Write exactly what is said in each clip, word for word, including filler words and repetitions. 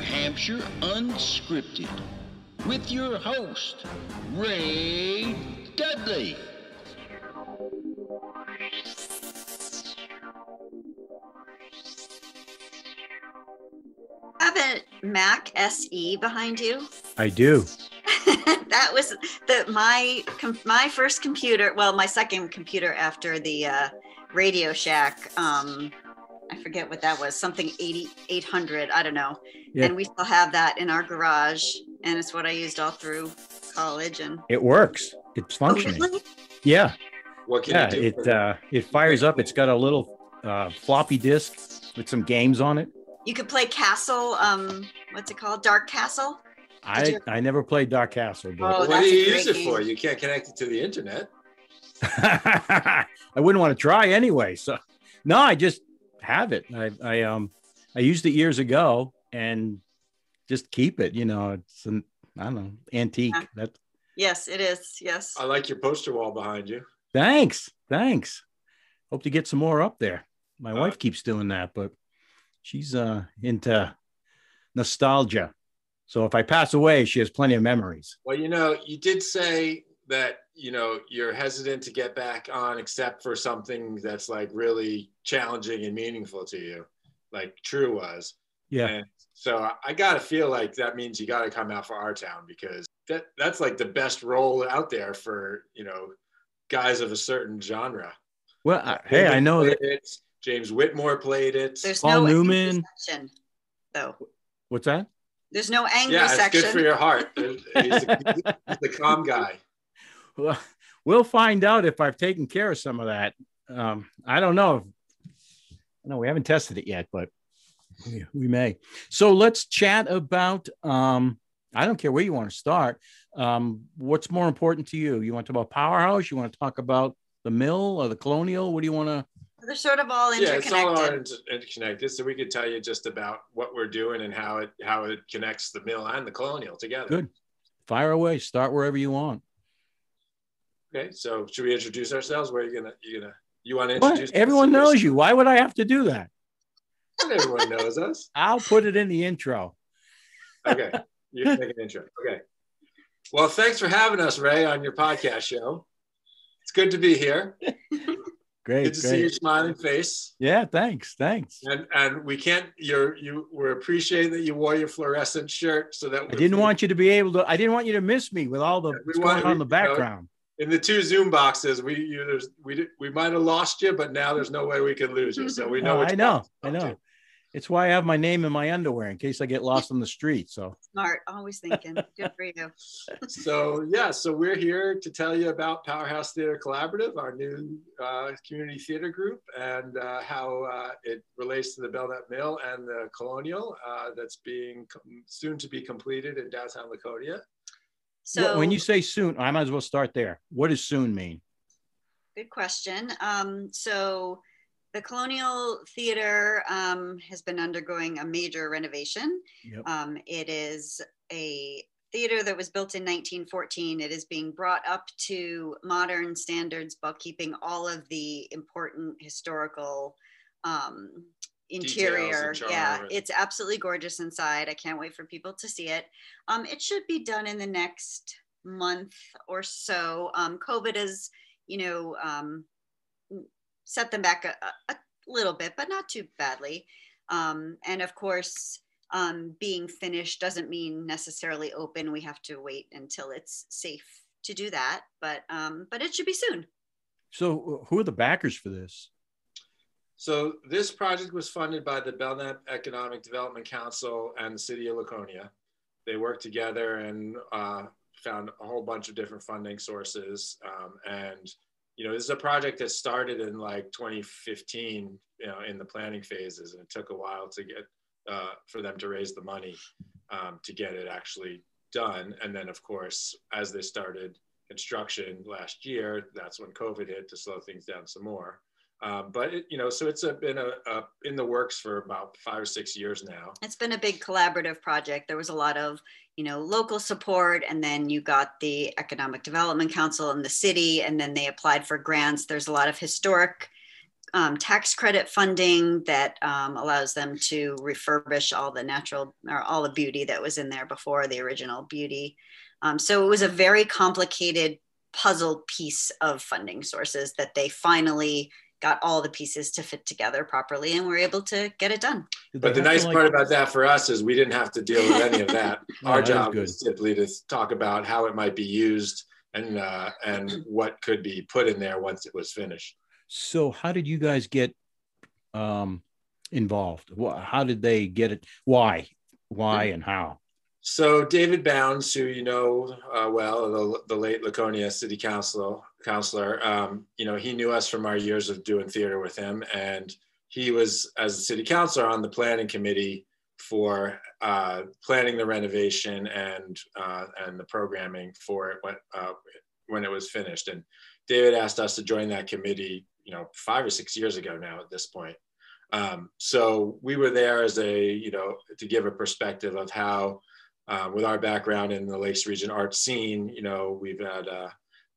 Hampshire Unscripted with your host, Ray Dudley. Have a Mac S E behind you? I do. That was the, my my first computer, well, my second computer after the uh, Radio Shack. Um, I forget what that was, something eighty-eight hundred, I don't know. Yeah. And we still have that in our garage, and it's what I used all through college. And it works. It's functioning. Oh, really? Yeah. What can yeah, you do? It, uh, it fires up. It's got a little uh, floppy disk with some games on it. You could play Castle, um, what's it called? Dark Castle? I, you... I never played Dark Castle. But... Oh, what do you use it game. for? You can't connect it to the internet. I wouldn't want to try anyway. So no, I just have it. I, I um I used it years ago and just keep it. You know, it's an, I don't know, antique. Yeah. That. Yes, it is. Yes. I like your poster wall behind you. Thanks. Thanks. Hope to get some more up there. My uh, wife keeps doing that, but she's uh, into nostalgia. So if I pass away, she has plenty of memories. Well, you know, you did say that, you know, you're hesitant to get back on except for something that's like really challenging and meaningful to you, like True was. Yeah. And so I got to feel like that means you got to come out for Our Town, because that that's like the best role out there for, you know, guys of a certain genre. Well, I, hey, I know that. It's, James Whitmore played it. There's Paul no Newman. Section, though. What's that? There's no anger yeah, section. Yeah, it's good for your heart. He's the, he's the calm guy. Well, we'll find out if I've taken care of some of that. Um, I don't know. No, we haven't tested it yet, but we, we may. So let's chat about, um, I don't care where you want to start. Um, what's more important to you? You want to talk about Powerhouse? You want to talk about the mill or the Colonial? What do you want to? They're sort of all interconnected. Yeah, it's all interconnected. So we could tell you just about what we're doing and how it how it connects the mill and the Colonial together. Good. Fire away. Start wherever you want. Okay. So should we introduce ourselves? Where are you gonna you gonna you want to introduce? What? Everyone knows yourself? you. Why would I have to do that? Not everyone knows us. I'll put it in the intro. Okay. You can make an intro. Okay. Well, thanks for having us, Ray, on your podcast show. It's good to be here. Great, Good to great. see your smiling face. Yeah, thanks, thanks. And and we can't. You're you. We're appreciating that you wore your fluorescent shirt so that. I didn't free. want you to be able to. I didn't want you to miss me with all the yeah, going want, on we, the background. You know, in the two Zoom boxes, we you there's we we might have lost you, but now there's no way we can lose you. So we know. Uh, I know. I know. To. It's why I have my name in my underwear in case I get lost on the street. So smart, always thinking. Good for you. So yeah, so we're here to tell you about Powerhouse Theater Collaborative, our new uh, community theater group, and uh, how uh, it relates to the Belknap Mill and the Colonial uh, that's being soon to be completed in downtown Laconia. So when you say soon, I might as well start there. What does soon mean? Good question. Um, so. The Colonial Theater um, has been undergoing a major renovation. Yep. Um, it is a theater that was built in nineteen fourteen. It is being brought up to modern standards while keeping all of the important historical um, interior. Yeah, it's absolutely gorgeous inside. I can't wait for people to see it. Um, it should be done in the next month or so. Um, COVID is, you know, um, set them back a, a little bit, but not too badly. Um, and of course, um, being finished doesn't mean necessarily open. We have to wait until it's safe to do that, but, um, but it should be soon. So who are the backers for this? So this project was funded by the Belknap Economic Development Council and the City of Laconia. They worked together and uh, found a whole bunch of different funding sources, um, and you know, this is a project that started in like twenty fifteen, you know, in the planning phases, and it took a while to get, uh, for them to raise the money um, to get it actually done. And then of course, as they started construction last year, that's when COVID hit to slow things down some more. Um, but, it, you know, so it's a, been a, a, in the works for about five or six years now. It's been a big collaborative project. There was a lot of, you know, local support, and then you got the Economic Development Council and the city, and then they applied for grants. There's a lot of historic um, tax credit funding that um, allows them to refurbish all the natural or all the beauty that was in there before the original beauty. Um, so it was a very complicated puzzle piece of funding sources that they finally got all the pieces to fit together properly, and we're able to get it done. But the nice part about that for us is we didn't have to deal with any of that. Our job is simply to talk about how it might be used and uh, and what could be put in there once it was finished. So how did you guys get um, involved? How did they get it? Why? Why and how? So David Bounds, who you know uh, well, the, the late Laconia City Council, Councilor, um, you know, he knew us from our years of doing theater with him, and he was, as a city councilor, on the planning committee for uh, planning the renovation and uh, and the programming for it when uh, when it was finished. And David asked us to join that committee, you know, five or six years ago now at this point. Um, so we were there as a, you know, to give a perspective of how. Uh, with our background in the Lakes Region art scene, you know, we've had uh,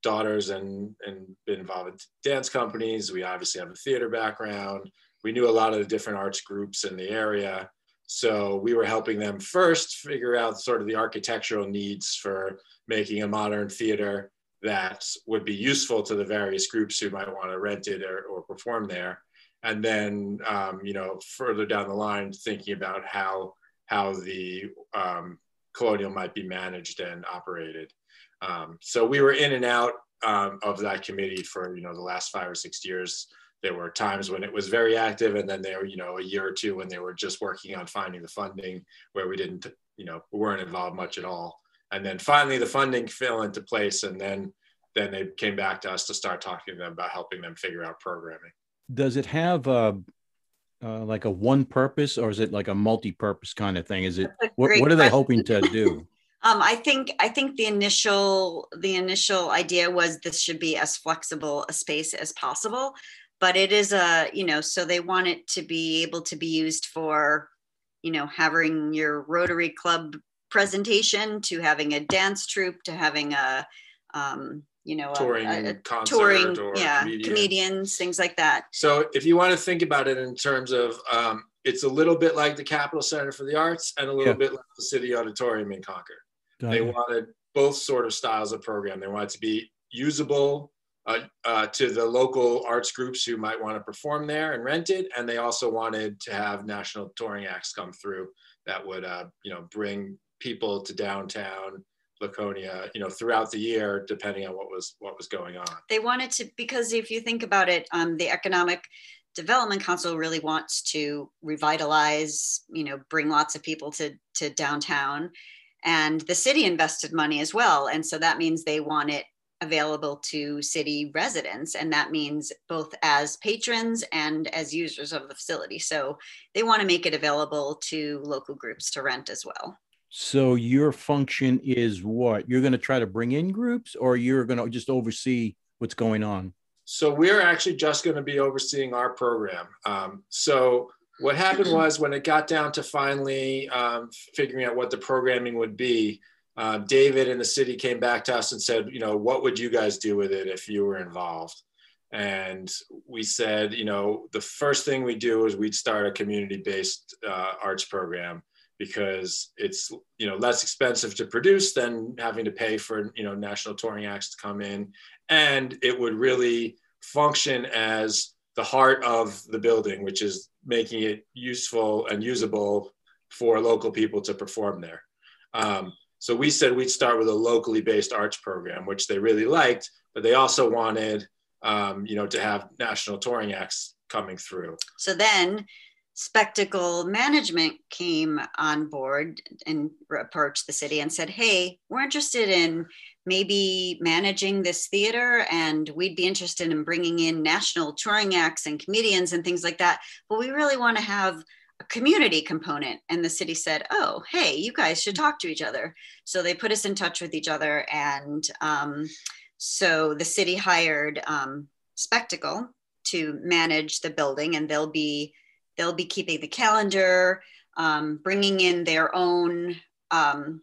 daughters and, and been involved with dance companies. We obviously have a theater background. We knew a lot of the different arts groups in the area. So we were helping them first figure out sort of the architectural needs for making a modern theater that would be useful to the various groups who might want to rent it or, or perform there. And then, um, you know, further down the line, thinking about how, how the, um, Colonial might be managed and operated. Um, so we were in and out um, of that committee for, you know, the last five or six years. There were times when it was very active, and then there were, you know, a year or two when they were just working on finding the funding where we didn't, you know, weren't involved much at all. And then finally the funding fell into place, and then, then they came back to us to start talking to them about helping them figure out programming. Does it have a Uh, like a one purpose, or is it like a multi-purpose kind of thing? Is it what, what are they hoping to do? um, I think I think the initial the initial idea was this should be as flexible a space as possible, but it is a, you know, so they want it to be able to be used for, you know, having your Rotary Club presentation, to having a dance troupe, to having a um, you know, touring, a, a concert touring, or yeah, comedian. comedians, things like that. So if you want to think about it in terms of, um, it's a little bit like the Capitol Center for the Arts and a little yeah. bit like the City Auditorium in Concord. Got they it. wanted both sort of styles of program. They wanted to be usable uh, uh, to the local arts groups who might want to perform there and rent it. And they also wanted to have national touring acts come through that would, uh, you know, bring people to downtown Laconia, you know, throughout the year, depending on what was what was going on. They wanted to, because if you think about it, um, the Economic Development Council really wants to revitalize, you know, bring lots of people to to downtown, and the city invested money as well, and so that means they want it available to city residents, and that means both as patrons and as users of the facility. So they want to make it available to local groups to rent as well. So your function is what? You're going to try to bring in groups, or you're going to just oversee what's going on? So we're actually just going to be overseeing our program. Um, so what happened was, when it got down to finally um, figuring out what the programming would be, uh, David and the city came back to us and said, you know, what would you guys do with it if you were involved? And we said, you know, the first thing we do is we'd start a community-based uh, arts program, because it's, you know, less expensive to produce than having to pay for, you know, national touring acts to come in. And it would really function as the heart of the building, which is making it useful and usable for local people to perform there. Um, so we said we'd start with a locally based arts program, which they really liked, but they also wanted, um, you know, to have national touring acts coming through. So then Spectacle Management came on board and approached the city and said, hey, we're interested in maybe managing this theater, and we'd be interested in bringing in national touring acts and comedians and things like that, but we really want to have a community component. And the city said, oh, hey, you guys should talk to each other. So they put us in touch with each other, and um, so the city hired um, Spectacle to manage the building, and they'll be They'll be keeping the calendar, um, bringing in their own um,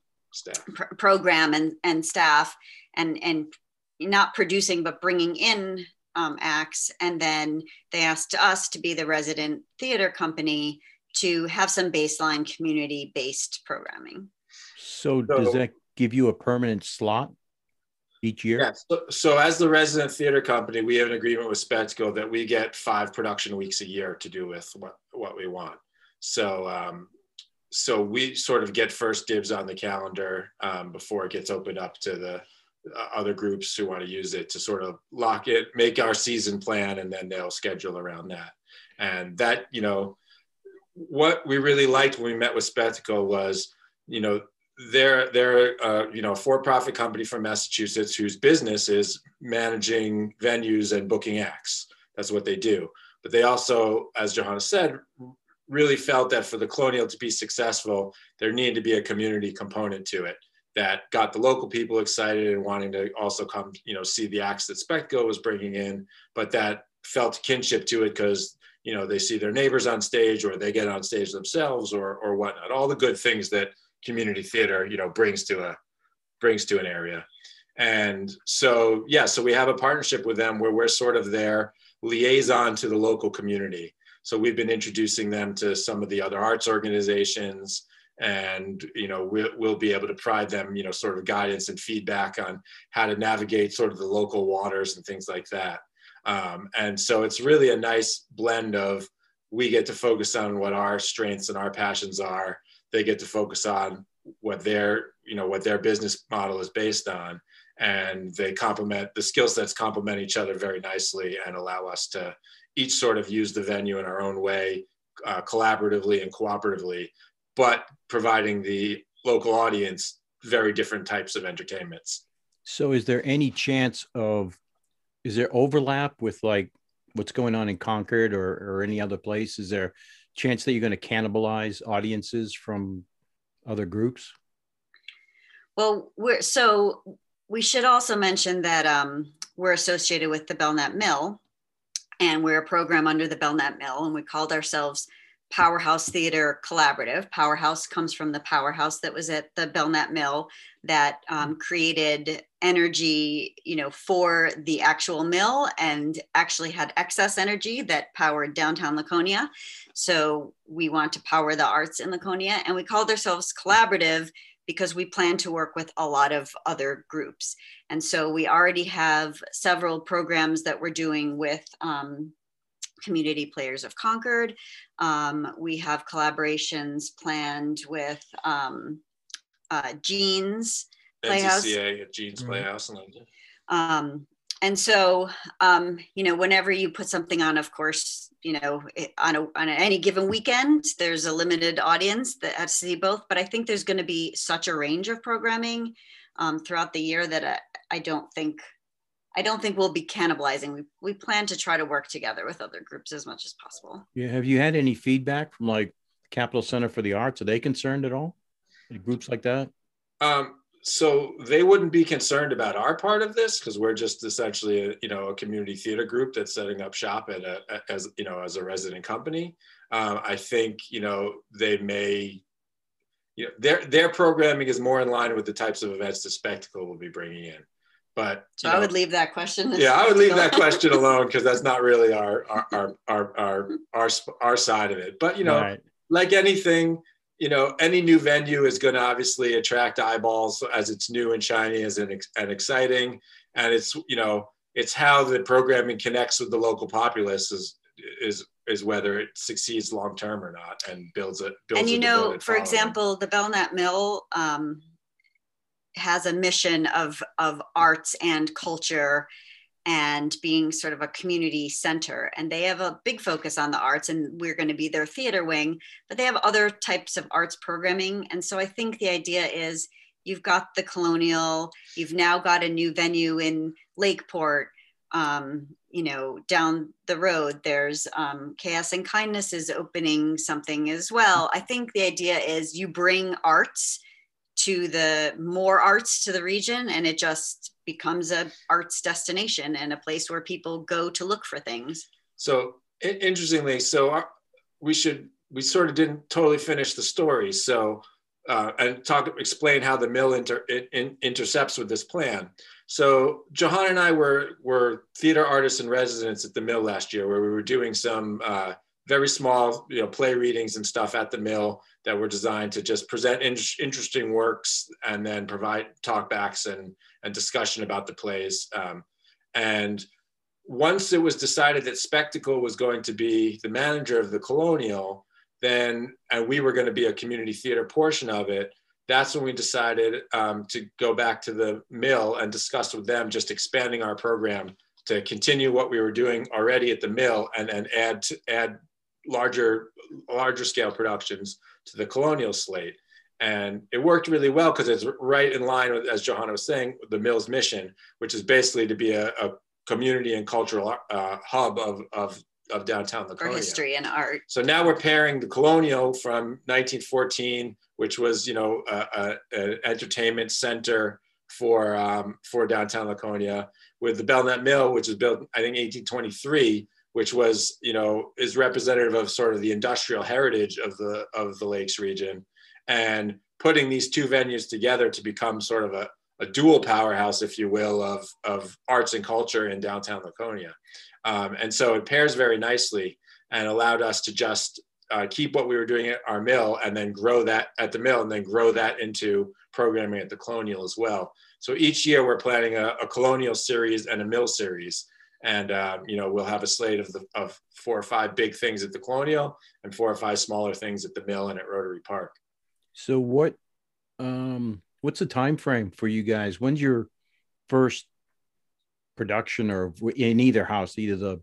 pr- program and, and staff, and, and not producing, but bringing in um, acts. And then they asked us to be the resident theater company to have some baseline community-based programming. So, so does that give you a permanent slot each year? Yes. Yeah, so, so as the resident theater company, we have an agreement with Spectacle that we get five production weeks a year to do with what, what we want. So, um, so we sort of get first dibs on the calendar um, before it gets opened up to the uh, other groups who want to use it, to sort of lock it, make our season plan, and then they'll schedule around that. And that, you know, what we really liked when we met with Spectacle was, you know, they're, they're uh, you know, a for-profit company from Massachusetts whose business is managing venues and booking acts. That's what they do. But they also, as Johanna said, really felt that for the Colonial to be successful, there needed to be a community component to it that got the local people excited and wanting to also come, you know, see the acts that Spectacle was bringing in, but that felt kinship to it because, you know, they see their neighbors on stage, or they get on stage themselves, or or whatnot. All the good things that community theater, you know, brings to a brings to an area. And so, yeah, so we have a partnership with them where we're sort of their liaison to the local community. So we've been introducing them to some of the other arts organizations, and, you know, we'll, we'll be able to provide them, you know, sort of guidance and feedback on how to navigate sort of the local waters and things like that. Um, and so it's really a nice blend of, we get to focus on what our strengths and our passions are. They get to focus on what their, you know, what their business model is based on, and they complement, the skill sets complement each other very nicely and allow us to each sort of use the venue in our own way, uh, collaboratively and cooperatively, but providing the local audience very different types of entertainments. So is there any chance of, is there overlap with like what's going on in Concord or, or any other place? Is there a chance that you're going to cannibalize audiences from other groups? Well, we're, so we should also mention that um, we're associated with the Belknap Mill, and we're a program under the Belknap Mill, and we called ourselves Powerhouse Theater Collaborative. Powerhouse comes from the powerhouse that was at the Belknap Mill that um, created energy, you know, for the actual mill, and actually had excess energy that powered downtown Laconia. So we want to power the arts in Laconia, and we called ourselves collaborative because we plan to work with a lot of other groups. And so we already have several programs that we're doing with um, Community Players of Concord. Um, we have collaborations planned with um, uh, Jean's Playhouse. N C C A at Jean's Playhouse. Mm-hmm. um, and so, um, you know, whenever you put something on, of course, you know, it, on, a, on any given weekend, there's a limited audience that has to see both, but I think there's going to be such a range of programming um, throughout the year that I, I don't think I don't think we'll be cannibalizing. We, we plan to try to work together with other groups as much as possible. Yeah. Have you had any feedback from like Capitol Center for the Arts? Are they concerned at all? Any groups like that? Um, so they wouldn't be concerned about our part of this because we're just essentially, a, you know, a community theater group that's setting up shop at a, as, you know, as a resident company. Um, I think, you know, they may, you know, their, their programming is more in line with the types of events the Spectacle will be bringing in. But so I know, would leave that question. Yeah, I would leave that question alone because that's not really our our, our our our our our side of it. But you know, right. Like anything, you know, any new venue is going to obviously attract eyeballs as it's new and shiny as and, and exciting, and it's you know it's how the programming connects with the local populace is is is whether it succeeds long term or not and builds a builds. And you know, for following. Example, the Belknap Mill. Um, has a mission of, of arts and culture and being sort of a community center. And they have a big focus on the arts, and we're going to be their theater wing, but they have other types of arts programming. And so I think the idea is you've got the Colonial, you've now got a new venue in Lakeport, um, you know, down the road, there's um, Chaos and Kindness is opening something as well. I think the idea is you bring arts to the more arts to the region, and it just becomes a arts destination and a place where people go to look for things. So interestingly, so our, we should, we sort of didn't totally finish the story. So, uh, and talk, explain how the mill inter, in, in, intercepts with this plan. So Johanna and I were, were theater artists in residence at the Mill last year, where we were doing some uh, very small you know, play readings and stuff at the Mill that were designed to just present in interesting works and then provide talkbacks and, and discussion about the plays. Um, and once it was decided that Spectacle was going to be the manager of the Colonial, then, and we were going to be a community theater portion of it, that's when we decided um, to go back to the Mill and discuss with them just expanding our program to continue what we were doing already at the Mill and and add to, add larger larger scale productions to the Colonial slate. And it worked really well because it's right in line with, as Johanna was saying, the Mill's mission, which is basically to be a, a community and cultural uh, hub of, of of downtown Laconia. For history and art. So now we're pairing the Colonial from nineteen fourteen, which was, you know, an entertainment center for, um, for downtown Laconia, with the Belknap Mill, which was built, I think, eighteen twenty-three, which was, you know, is representative of sort of the industrial heritage of the, of the Lakes region. And putting these two venues together to become sort of a, a dual powerhouse, if you will, of, of arts and culture in downtown Laconia. Um, and so it pairs very nicely and allowed us to just uh, keep what we were doing at our Mill and then grow that at the Mill and then grow that into programming at the Colonial as well. So each year we're planning a, a Colonial series and a Mill series. And, uh, you know, we'll have a slate of, the, of four or five big things at the Colonial and four or five smaller things at the Mill and at Rotary Park. So what, um, what's the time frame for you guys? When's your first production, or in either house, either the,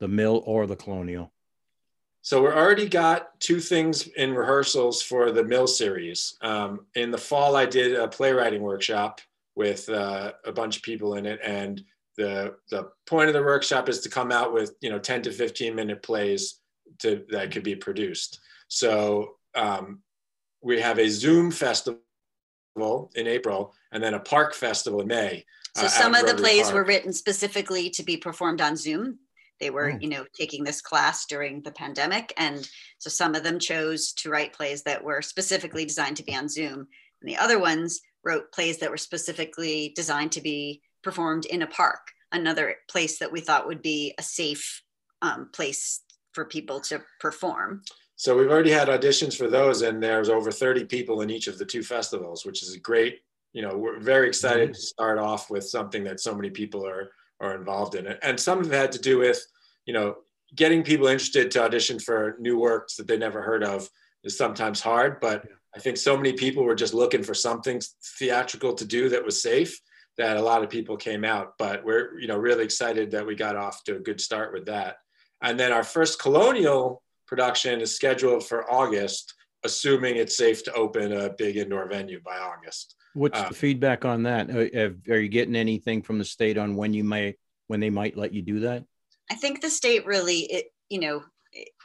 the Mill or the Colonial? So we're already got two things in rehearsals for the Mill series. Um, in the fall, I did a playwriting workshop with uh, a bunch of people in it. And the, the point of the workshop is to come out with, you know, ten to fifteen minute plays to, that could be produced. So um, we have a Zoom festival in April and then a park festival in May. So uh, some of the plays Park. were written specifically to be performed on Zoom. They were, mm. you know, taking this class during the pandemic. And so some of them chose to write plays that were specifically designed to be on Zoom. And the other ones wrote plays that were specifically designed to be performed in a park, another place that we thought would be a safe um, place for people to perform. So we've already had auditions for those, and there's over thirty people in each of the two festivals, which is a great, you know, we're very excited to start off with something that so many people are, are involved in. And some of it had to do with, you know, getting people interested to audition for new works that they never heard of is sometimes hard, but I think so many people were just looking for something theatrical to do that was safe that a lot of people came out. But we're, you know, really excited that we got off to a good start with that. And then our first Colonial production is scheduled for August, assuming it's safe to open a big indoor venue by August. What's um, the feedback on that? Are, are you getting anything from the state on when you might, when they might let you do that? I think the state really, it, you know,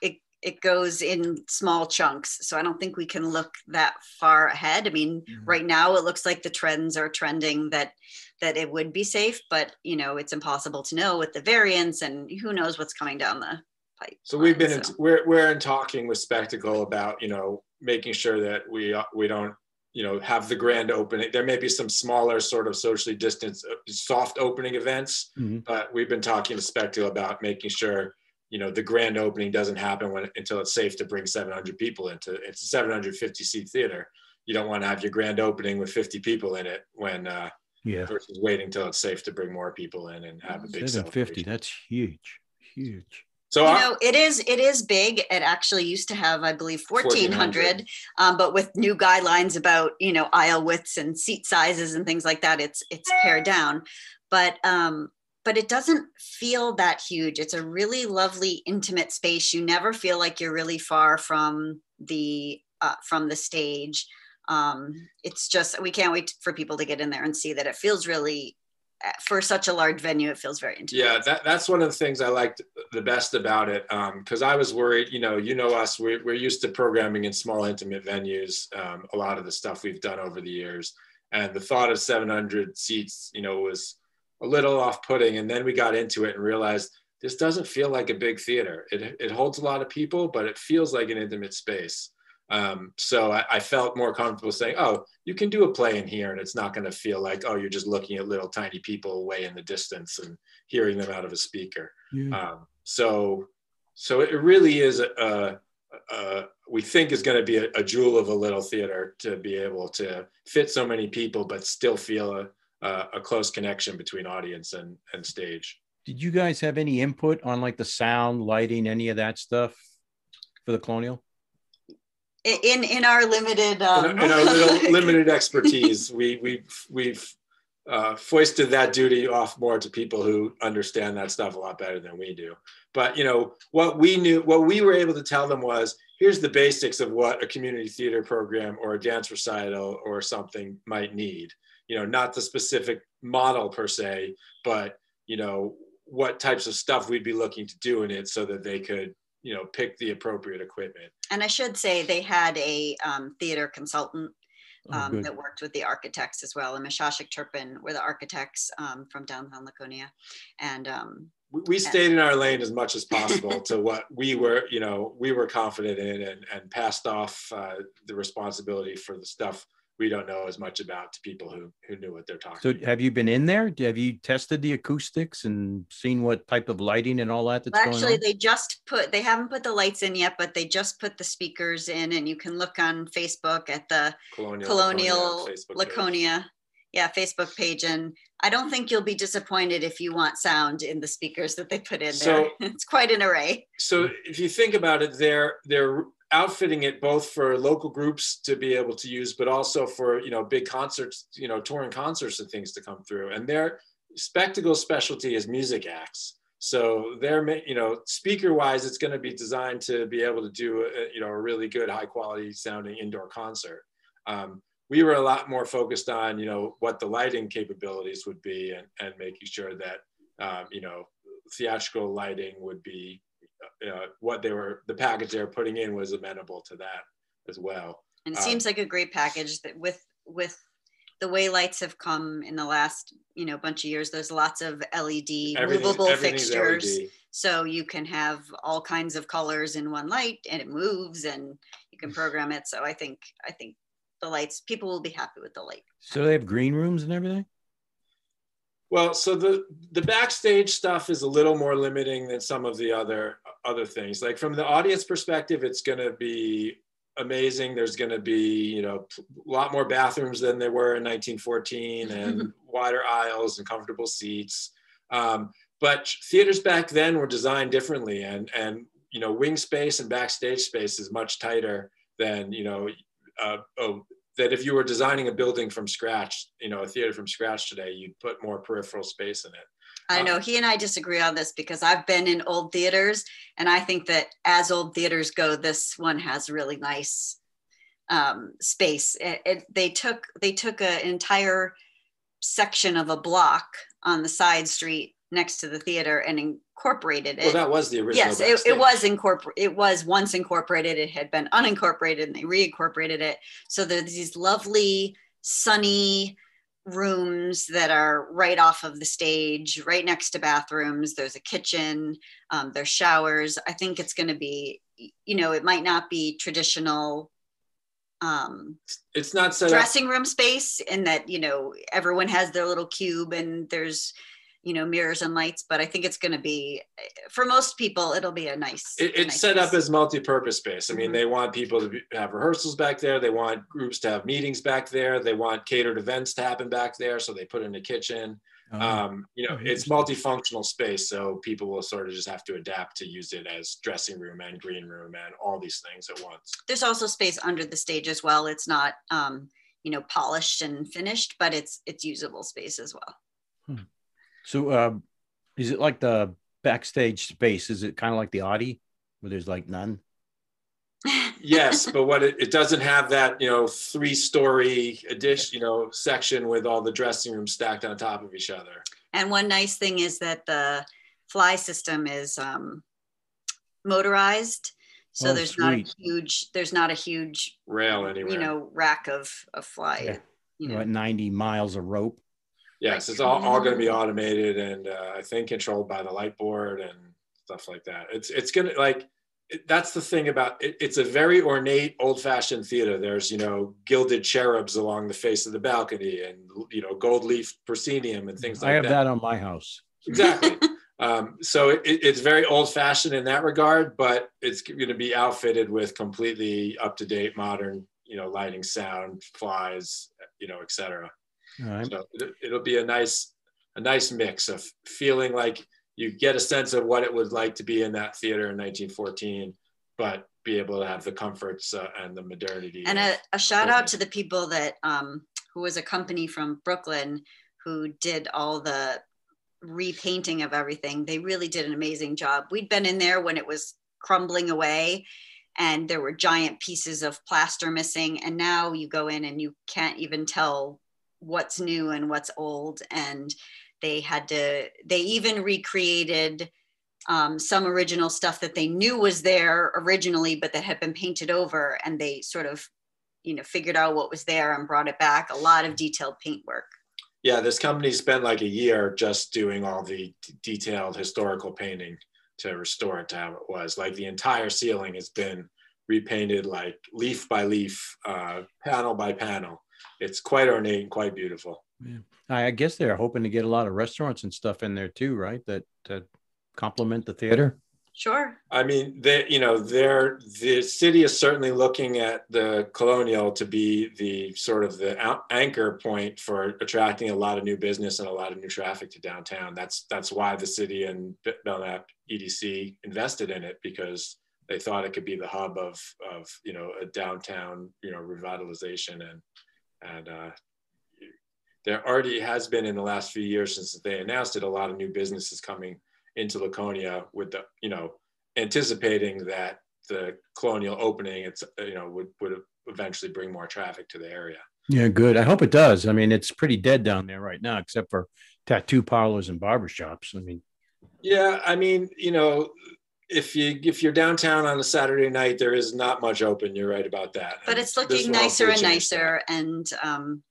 it it goes in small chunks. So I don't think we can look that far ahead. I mean, mm-hmm. right now it looks like the trends are trending that that it would be safe, but you know, it's impossible to know with the variants and who knows what's coming down the pipe. So we've been so. in, we're we're in talking with Spectacle about you know making sure that we we don't. you know, have the grand opening. There may be some smaller sort of socially distanced, uh, soft opening events, mm-hmm. but we've been talking to Spectacle about making sure, you know, the grand opening doesn't happen when, until it's safe to bring seven hundred people into, it's a seven hundred fifty seat theater. You don't want to have your grand opening with fifty people in it when, uh, yeah. versus waiting till it's safe to bring more people in and have a big seven fifty, that's huge, huge. So you know, it is it is big. It actually used to have, I believe, fourteen hundred, um, but with new guidelines about you know aisle widths and seat sizes and things like that, it's it's pared down. But um, but it doesn't feel that huge. It's a really lovely, intimate space. You never feel like you're really far from the uh, from the stage. Um, it's just we can't wait for people to get in there and see that it feels really. For such a large venue, it feels very intimate. Yeah, that, that's one of the things I liked the best about it, because um, I was worried, you know, you know us, we're, we're used to programming in small, intimate venues, um, a lot of the stuff we've done over the years. And the thought of seven hundred seats, you know, was a little off-putting. And then we got into it and realized this doesn't feel like a big theater. It, it holds a lot of people, but it feels like an intimate space. Um, so I, I felt more comfortable saying, oh, you can do a play in here and it's not going to feel like, oh, you're just looking at little tiny people way in the distance and hearing them out of a speaker. Yeah. Um, so, so it really is, a, a, a, we think is going to be a, a jewel of a little theater to be able to fit so many people, but still feel a, a, a close connection between audience and, and stage. Did you guys have any input on like the sound, lighting, any of that stuff for the Colonial? In in our limited um... in, our, in our little limited expertise, we we've we've uh, foisted that duty off more to people who understand that stuff a lot better than we do. But you know what we knew, what we were able to tell them was, here's the basics of what a community theater program or a dance recital or something might need. You know, not the specific model per se, but you know what types of stuff we'd be looking to do in it, so that they could, you know, pick the appropriate equipment. And I should say they had a um, theater consultant um, oh, that worked with the architects as well. And Mishashik Turpin were the architects um, from downtown Laconia. And um, we, we stayed and in our lane as much as possible to what we were, you know, we were confident in, and, and passed off uh, the responsibility for the stuff we don't know as much about to people who, who knew what they're talking about. So have you been in there? Have you tested the acoustics and seen what type of lighting and all that that's going on? Actually, they just put, they haven't put the lights in yet, but they just put the speakers in, and you can look on Facebook at the Colonial, Colonial Laconia, yeah, Facebook page. And I don't think you'll be disappointed if you want sound in the speakers that they put in there. It's quite an array. So if you think about it, they're, they're, outfitting it both for local groups to be able to use, but also for, you know, big concerts, you know, touring concerts and things to come through. And their spectacle specialty is music acts. So they're, you know, speaker wise, it's going to be designed to be able to do, a, you know, a really good high quality sounding indoor concert. Um, we were a lot more focused on, you know, what the lighting capabilities would be, and, and making sure that, um, you know, theatrical lighting would be, Uh, what they were, the package they were putting in was amenable to that as well. And it um, seems like a great package that with with the way lights have come in the last, you know, bunch of years, there's lots of L E D movable fixtures. L E D. So you can have all kinds of colors in one light, and it moves, and you can program it. So I think, I think the lights, people will be happy with the light. So they have green rooms and everything? Well, so the, the backstage stuff is a little more limiting than some of the other other things. Like from the audience perspective, it's going to be amazing. There's going to be, you know, a lot more bathrooms than there were in nineteen fourteen, and wider aisles and comfortable seats. Um, but theaters back then were designed differently, and, and, you know, wing space and backstage space is much tighter than, you know, uh, oh, that if you were designing a building from scratch, you know, a theater from scratch today, you'd put more peripheral space in it. I um, know, he and I disagree on this, because I've been in old theaters, and I think that as old theaters go, this one has really nice um, space. It, it, they took, they took an entire section of a block on the side street next to the theater and incorporated it. Well, that was the original. Yes, it, it was incorporated. It was once incorporated. It had been unincorporated, and they reincorporated it. So there's these lovely, sunny rooms that are right off of the stage, right next to bathrooms. There's a kitchen. Um, there's showers. I think it's going to be, you know, it might not be traditional. Um, it's not set dressing up room space, in that, you know, everyone has their little cube, and there's, you know, mirrors and lights, but I think it's going to be, for most people, it'll be a nice. It, it's a nice set place. Up as multi-purpose space. I mean, mm-hmm. They want people to be, have rehearsals back there. They want groups to have meetings back there. They want catered events to happen back there. So they put in a kitchen. Oh. Um, you know, oh, it's multifunctional space. So people will sort of just have to adapt to use it as dressing room and green room and all these things at once. There's also space under the stage as well. It's not, um, you know, polished and finished, but it's, it's usable space as well. Hmm. So uh, is it like the backstage space? Is it kind of like the Audi, where there's like none? Yes, but what it, it doesn't have that, you know, three-story addition, you know, section with all the dressing rooms stacked on top of each other. And one nice thing is that the fly system is um, motorized, so oh, there's sweet. not a huge there's not a huge rail anywhere. You know, rack of of fly. Yeah. You know, at ninety miles of rope. Yes, it's all, all going to be automated, and uh, I think controlled by the light board and stuff like that. It's it's going to, like, that's the thing about it, it's a very ornate, old-fashioned theater. There's, you know, gilded cherubs along the face of the balcony, and you know, gold leaf proscenium and things like that. I have that. that on my house. Exactly. um, so it, it's very old-fashioned in that regard, but it's going to be outfitted with completely up-to-date, modern, you know, lighting, sound, flies, you know, et cetera. All right. So it, it'll be a nice, a nice mix of feeling like you get a sense of what it was like to be in that theater in nineteen fourteen, but be able to have the comforts uh, and the modernity. And a, a shout out to the people that, um, who was a company from Brooklyn who did all the repainting of everything. They really did an amazing job. We'd been in there when it was crumbling away and there were giant pieces of plaster missing. And now you go in and you can't even tell what's new and what's old. And they had to, they even recreated um, some original stuff that they knew was there originally, but that had been painted over, and they sort of, you know, figured out what was there and brought it back. A lot of detailed paintwork. Yeah, this company spent like a year just doing all the detailed historical painting to restore it to how it was. Like the entire ceiling has been repainted like leaf by leaf, uh, panel by panel. It's quite ornate and quite beautiful. Yeah. I guess they're hoping to get a lot of restaurants and stuff in there too, right? That, that complement the theater. Sure. I mean, they, you know, they're, the city is certainly looking at the Colonial to be the sort of the anchor point for attracting a lot of new business and a lot of new traffic to downtown. That's, that's why the city and Belknap E D C invested in it, because they thought it could be the hub of, of, you know, a downtown, you know, revitalization and, and, uh, there already has been in the last few years since they announced it, a lot of new businesses coming into Laconia with the, you know, anticipating that the Colonial opening, it's, you know, would, would eventually bring more traffic to the area. Yeah, good. I hope it does. I mean, it's pretty dead down there right now, except for tattoo parlors and barbershops. I mean, yeah, I mean, you know, if you, if you're downtown on a Saturday night, there is not much open. You're right about that. But and it's looking nicer and nicer. Stuff. And, um,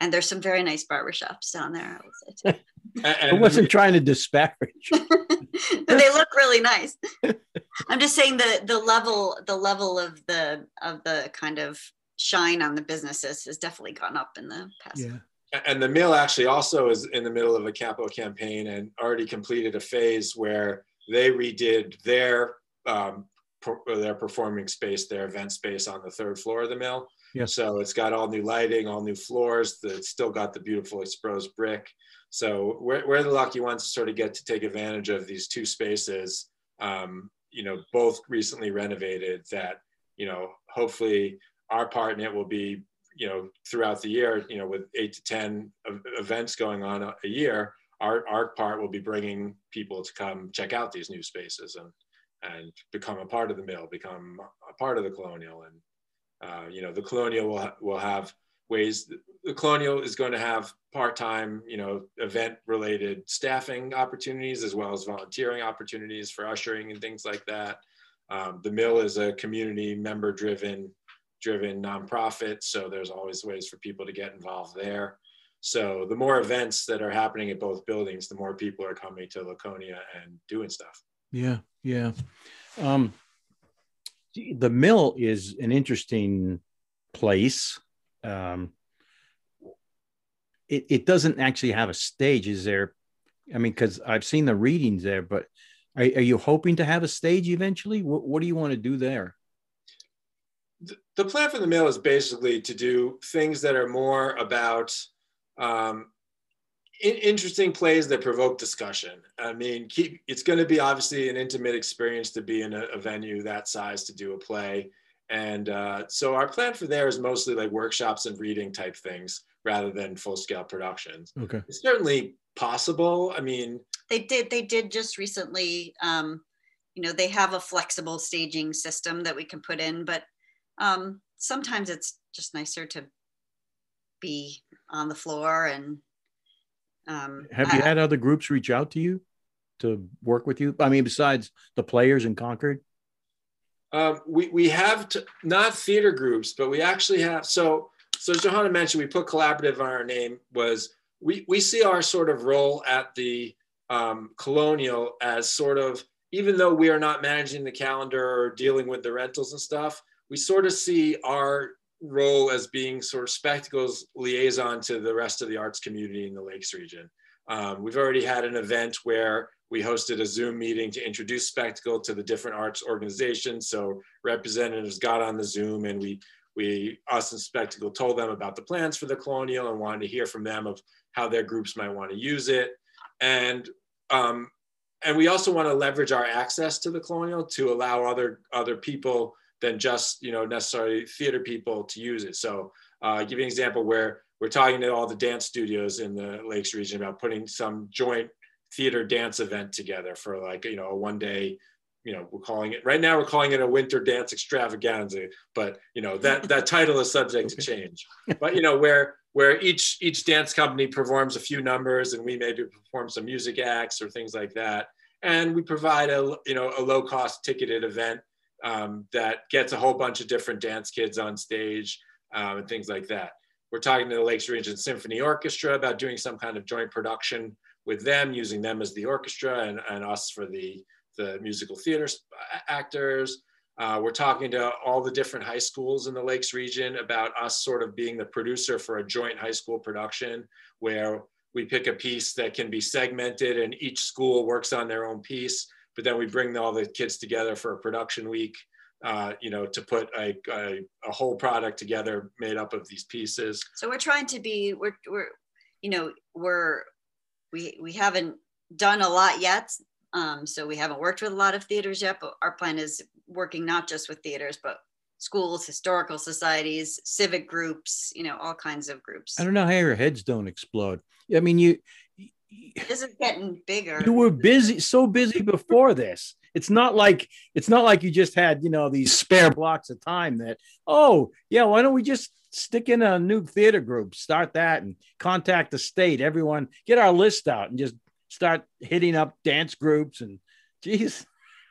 And there's some very nice barbershops down there. I would say too. I wasn't trying to disparage. They look really nice. I'm just saying the the level the level of the of the kind of shine on the businesses has definitely gone up in the past. Yeah. And the mill actually also is in the middle of a capital campaign and already completed a phase where they redid their um, per, their performing space, their event space on the third floor of the mill. Yeah. So it's got all new lighting, all new floors. It's still got the beautiful exposed brick. So we're, we're the lucky ones to sort of get to take advantage of these two spaces, um, you know, both recently renovated that, you know, hopefully our part in it will be, you know, throughout the year, you know, with eight to ten events going on a, a year, our, our part will be bringing people to come check out these new spaces and, and become a part of the mill, become a part of the Colonial. And Uh, you know, the Colonial will, ha will have ways, the Colonial is going to have part-time, you know, event-related staffing opportunities, as well as volunteering opportunities for ushering and things like that. Um, the mill is a community member-driven driven nonprofit, so there's always ways for people to get involved there. So the more events that are happening at both buildings, the more people are coming to Laconia and doing stuff. Yeah, yeah. Um... The mill is an interesting place. Um, it, it doesn't actually have a stage. Is there, I mean, because I've seen the readings there, but are, are you hoping to have a stage eventually? What, what do you want to do there? The, the plan for the mill is basically to do things that are more about um, in, interesting plays that provoke discussion. I mean, keep, it's going to be obviously an intimate experience to be in a, a venue that size to do a play. And uh, so our plan for there is mostly like workshops and reading type things rather than full scale productions. Okay. It's certainly possible. I mean, they did, they did just recently, um, you know, they have a flexible staging system that we can put in, but um, sometimes it's just nicer to be on the floor. And Um, have you I, had other groups reach out to you to work with you? I mean, besides the players in Concord? Um, we, we have to, not theater groups, but we actually have, so, so as Johanna mentioned, we put collaborative on our name was, we, we see our sort of role at the um, Colonial as sort of even though we are not managing the calendar or dealing with the rentals and stuff, we sort of see our role as being sort of Spectacle's liaison to the rest of the arts community in the Lakes region. Um, we've already had an event where we hosted a Zoom meeting to introduce Spectacle to the different arts organizations. So representatives got on the Zoom, and we, we us and Spectacle told them about the plans for the Colonial and wanted to hear from them of how their groups might want to use it. And, um, and we also want to leverage our access to the Colonial to allow other, other people than just, you know, necessarily theater people to use it. So uh, I'll give you an example where we're talking to all the dance studios in the Lakes region about putting some joint theater dance event together for, like, you know, a one day, you know, we're calling it, right now we're calling it a winter dance extravaganza, but, you know, that, that title is subject to change. But, you know, where, where each, each dance company performs a few numbers and we maybe perform some music acts or things like that. And we provide a, you know, a low cost ticketed event um, that gets a whole bunch of different dance kids on stage um, and things like that. We're talking to the Lakes Region Symphony Orchestra about doing some kind of joint production with them, using them as the orchestra and, and us for the, the musical theater actors. Uh, we're talking to all the different high schools in the Lakes region about us sort of being the producer for a joint high school production where we pick a piece that can be segmented and each school works on their own piece, but then we bring all the kids together for a production week, Uh, you know, to put a, a, a whole product together made up of these pieces. So we're trying to be, we're, we're you know, we're, we, we haven't done a lot yet. Um, so we haven't worked with a lot of theaters yet, but our plan is working not just with theaters, but schools, historical societies, civic groups, you know, all kinds of groups. I don't know how your heads don't explode. I mean, you. This is getting bigger. You were busy, so busy before this. It's not like it's not like you just had, you know, these spare blocks of time that, oh, yeah, why don't we just stick in a new theater group, start that and contact the state, everyone, get our list out and just start hitting up dance groups and geez.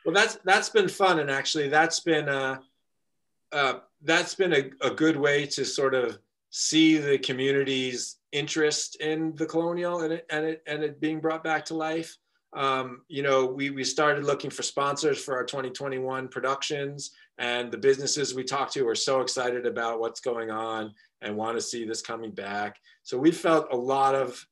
Well, that's that's been fun. And actually, that's been uh, uh, that's been a, a good way to sort of see the community's interest in the Colonial and it, and it, and it being brought back to life. Um, you know, we, we started looking for sponsors for our twenty twenty-one productions, and the businesses we talked to are so excited about what's going on and want to see this coming back. So we felt a lot of,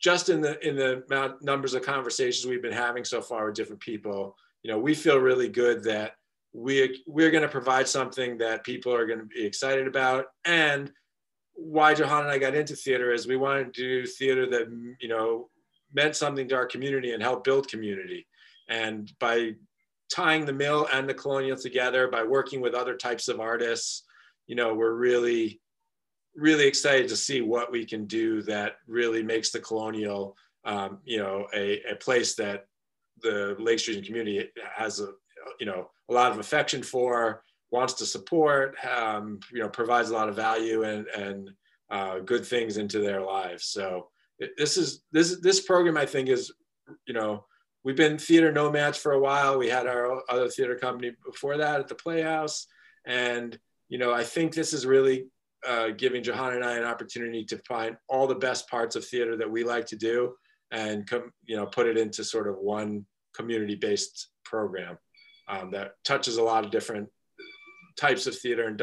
just in the, in the amount, numbers of conversations we've been having so far with different people, you know, we feel really good that we, we're going to provide something that people are going to be excited about. And why Johanna and I got into theater is we wanted to do theater that, you know, meant something to our community and helped build community. And by tying the Mill and the Colonial together, by working with other types of artists, you know, we're really, really excited to see what we can do that really makes the Colonial, um, you know, a, a place that the Lakes Region community has, a, you know, a lot of affection for, wants to support, um, you know, provides a lot of value and, and uh, good things into their lives. So This is this this program, I think, is, you know, we've been theater nomads for a while. We had our other theater company before that at the Playhouse, and you know, I think this is really uh, giving Johanna and I an opportunity to find all the best parts of theater that we like to do, and come, you know, put it into sort of one community-based program um, that touches a lot of different types of theater and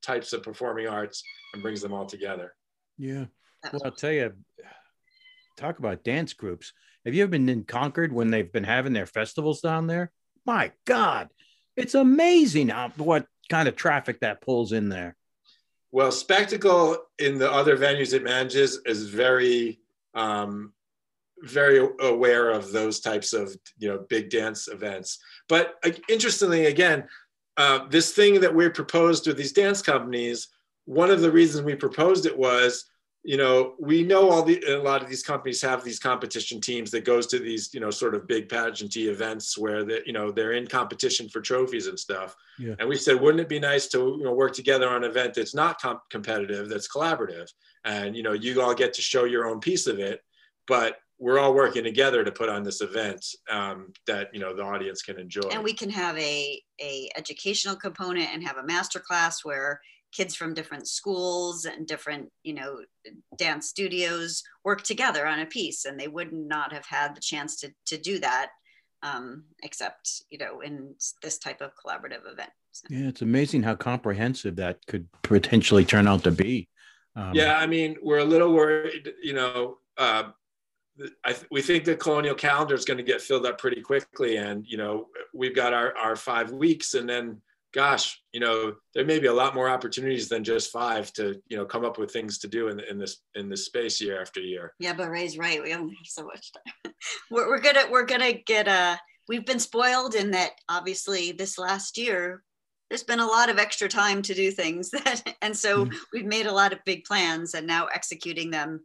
types of performing arts and brings them all together. Yeah, well, I'll tell you. Talk about dance groups. Have you ever been in Concord when they've been having their festivals down there? My God, it's amazing how, what kind of traffic that pulls in there. Well, Spectacle in the other venues it manages is very, um, very aware of those types of, you know, big dance events. But uh, interestingly, again, uh, this thing that we proposed with these dance companies, one of the reasons we proposed it was, you know, we know all the, a lot of these companies have these competition teams that goes to these, you know, sort of big pageanty events where that, you know, they're in competition for trophies and stuff. Yeah. And we said, wouldn't it be nice to, you know, work together on an event that's not comp competitive, that's collaborative, and, you know, you all get to show your own piece of it, but we're all working together to put on this event um, that, you know, the audience can enjoy. And we can have a, a educational component and have a masterclass where kids from different schools and different, you know, dance studios work together on a piece, and they would not have had the chance to, to do that um, except, you know, in this type of collaborative event. So. Yeah, it's amazing how comprehensive that could potentially turn out to be. Um, yeah, I mean, we're a little worried, you know, uh, I th we think the colonial calendar is going to get filled up pretty quickly. And, you know, we've got our, our five weeks and then, gosh, you know, there may be a lot more opportunities than just five to, you know, come up with things to do in, in this in this space year after year. Yeah, but Ray's right. We only have so much time. we're, we're gonna we're gonna get a. We've been spoiled in that. Obviously, this last year, there's been a lot of extra time to do things, that, and so mm-hmm. we've made a lot of big plans, and now executing them,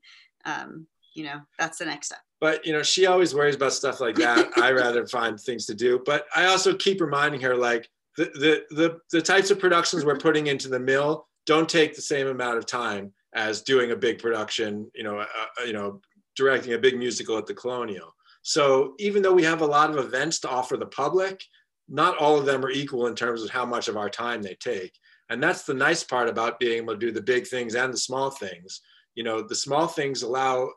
um, you know, that's the next step. But, you know, she always worries about stuff like that. I rather find things to do, but I also keep reminding her, like, The, the, the, the types of productions we're putting into the mill don't take the same amount of time as doing a big production, you know, uh, you know, directing a big musical at the Colonial. So even though we have a lot of events to offer the public, not all of them are equal in terms of how much of our time they take. And that's the nice part about being able to do the big things and the small things. You know, the small things allow,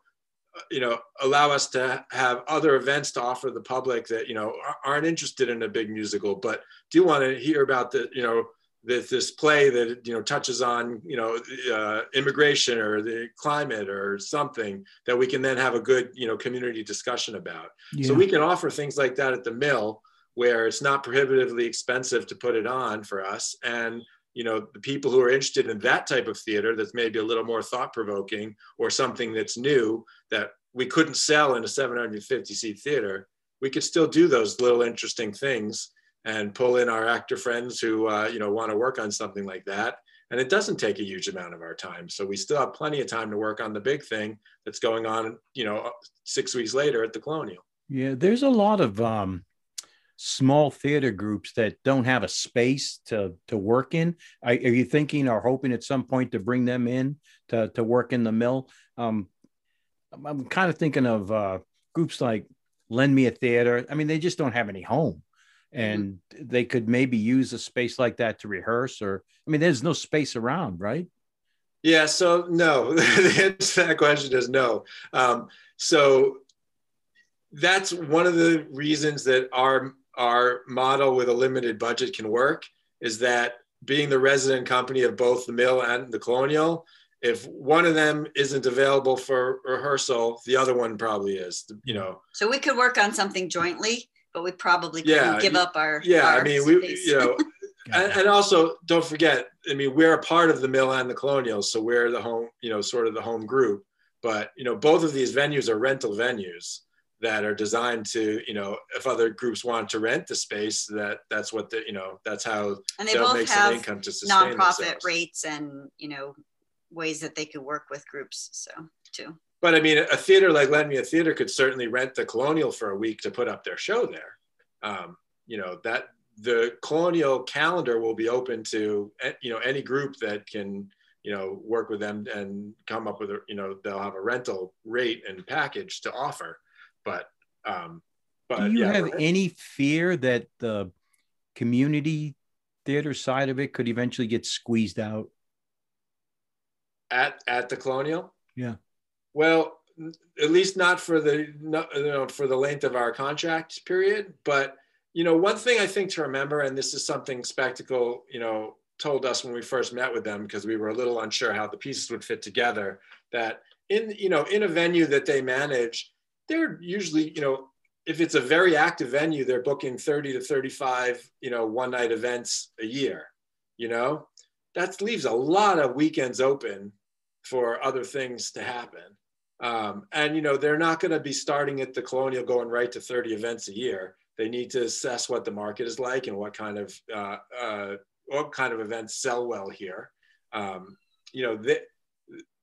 you know, allow us to have other events to offer the public that, you know, aren't interested in a big musical, but do want to hear about the, you know, this, this play that, you know, touches on, you know, uh, immigration or the climate or something that we can then have a good, you know, community discussion about. Yeah. So we can offer things like that at the mill where it's not prohibitively expensive to put it on for us. And, you know, the people who are interested in that type of theater that's maybe a little more thought-provoking or something that's new that we couldn't sell in a seven hundred fifty seat theater, we could still do those little interesting things and pull in our actor friends who, uh, you know, want to work on something like that. And it doesn't take a huge amount of our time. So we still have plenty of time to work on the big thing that's going on, you know, six weeks later at the Colonial. Yeah, there's a lot of... Um... small theater groups that don't have a space to to work in. I, are you thinking or hoping at some point to bring them in to, to work in the mill? Um, I'm kind of thinking of uh, groups like Lend Me a Theater. I mean, they just don't have any home, and mm-hmm. they could maybe use a space like that to rehearse. Or, I mean, there's no space around, right? Yeah. So no, the answer to that question is no. Um, so that's one of the reasons that our Our model with a limited budget can work is that being the resident company of both the mill and the Colonial, if one of them isn't available for rehearsal, the other one probably is, you know. So we could work on something jointly, but we probably couldn't yeah, give up our Yeah, our I mean, we, space. You know, and, and also don't forget, I mean, we're a part of the mill and the Colonial, so we're the home, you know, sort of the home group. But, you know, both of these venues are rental venues that are designed to, you know, if other groups want to rent the space, that that's what the, you know, that's how and they both make have some income to sustain nonprofit themselves. Rates and, you know, ways that they could work with groups. So too. But I mean, a theater like Lend Me a Theater could certainly rent the Colonial for a week to put up their show there. Um, you know, that the Colonial calendar will be open to, you know, any group that can, you know, work with them and come up with a, you know, they'll have a rental rate and package to offer. But, um, but do you yeah. have any fear that the community theater side of it could eventually get squeezed out? At at the Colonial? Yeah. Well, at least not for the not, you know, for the length of our contract period. But you know, one thing I think to remember, and this is something Spectacle, you know, told us when we first met with them because we were a little unsure how the pieces would fit together. That in you know in a venue that they manage, they're usually, you know, if it's a very active venue, they're booking thirty to thirty-five, you know, one night events a year, you know, that leaves a lot of weekends open for other things to happen. Um, and, you know, they're not going to be starting at the Colonial going right to thirty events a year. They need to assess what the market is like and what kind of, uh, uh, what kind of events sell well here. Um, you know, they,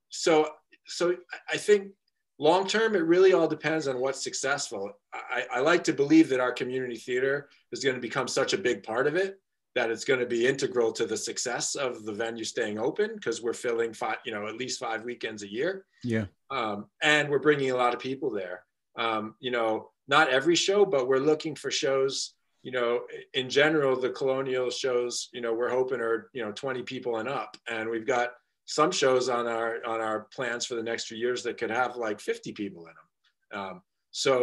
so, so I think, long term, it really all depends on what's successful. I, I like to believe that our community theater is going to become such a big part of it that it's going to be integral to the success of the venue staying open because we're filling five, you know, at least five weekends a year. Yeah, um, and we're bringing a lot of people there. Um, you know, not every show, but we're looking for shows. You know, in general, the Colonial shows, you know, we're hoping are you know twenty people and up, and we've got some shows on our on our plans for the next few years that could have like fifty people in them. Um, so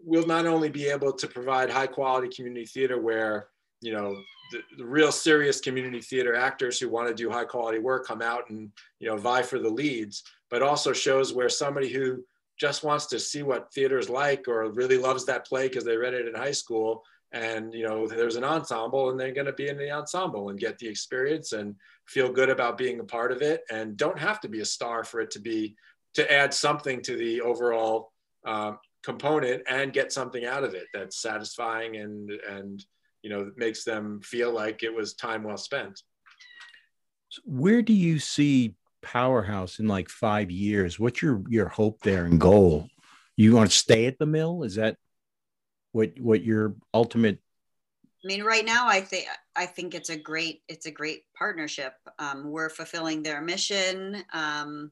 we'll not only be able to provide high quality community theater where, you know, the, the real serious community theater actors who want to do high quality work come out and, you know, vie for the leads, but also shows where somebody who just wants to see what theater is like or really loves that play because they read it in high school and, you know, there's an ensemble and they're going to be in the ensemble and get the experience and feel good about being a part of it and don't have to be a star for it to be, to add something to the overall um, component and get something out of it that's satisfying and, and, you know, makes them feel like it was time well spent. Where do you see Powerhouse in like five years? What's your, your hope there and goal? You want to stay at the mill? Is that what, what your ultimate? I mean, right now, I think, I think it's a great, it's a great partnership. Um, we're fulfilling their mission. Um,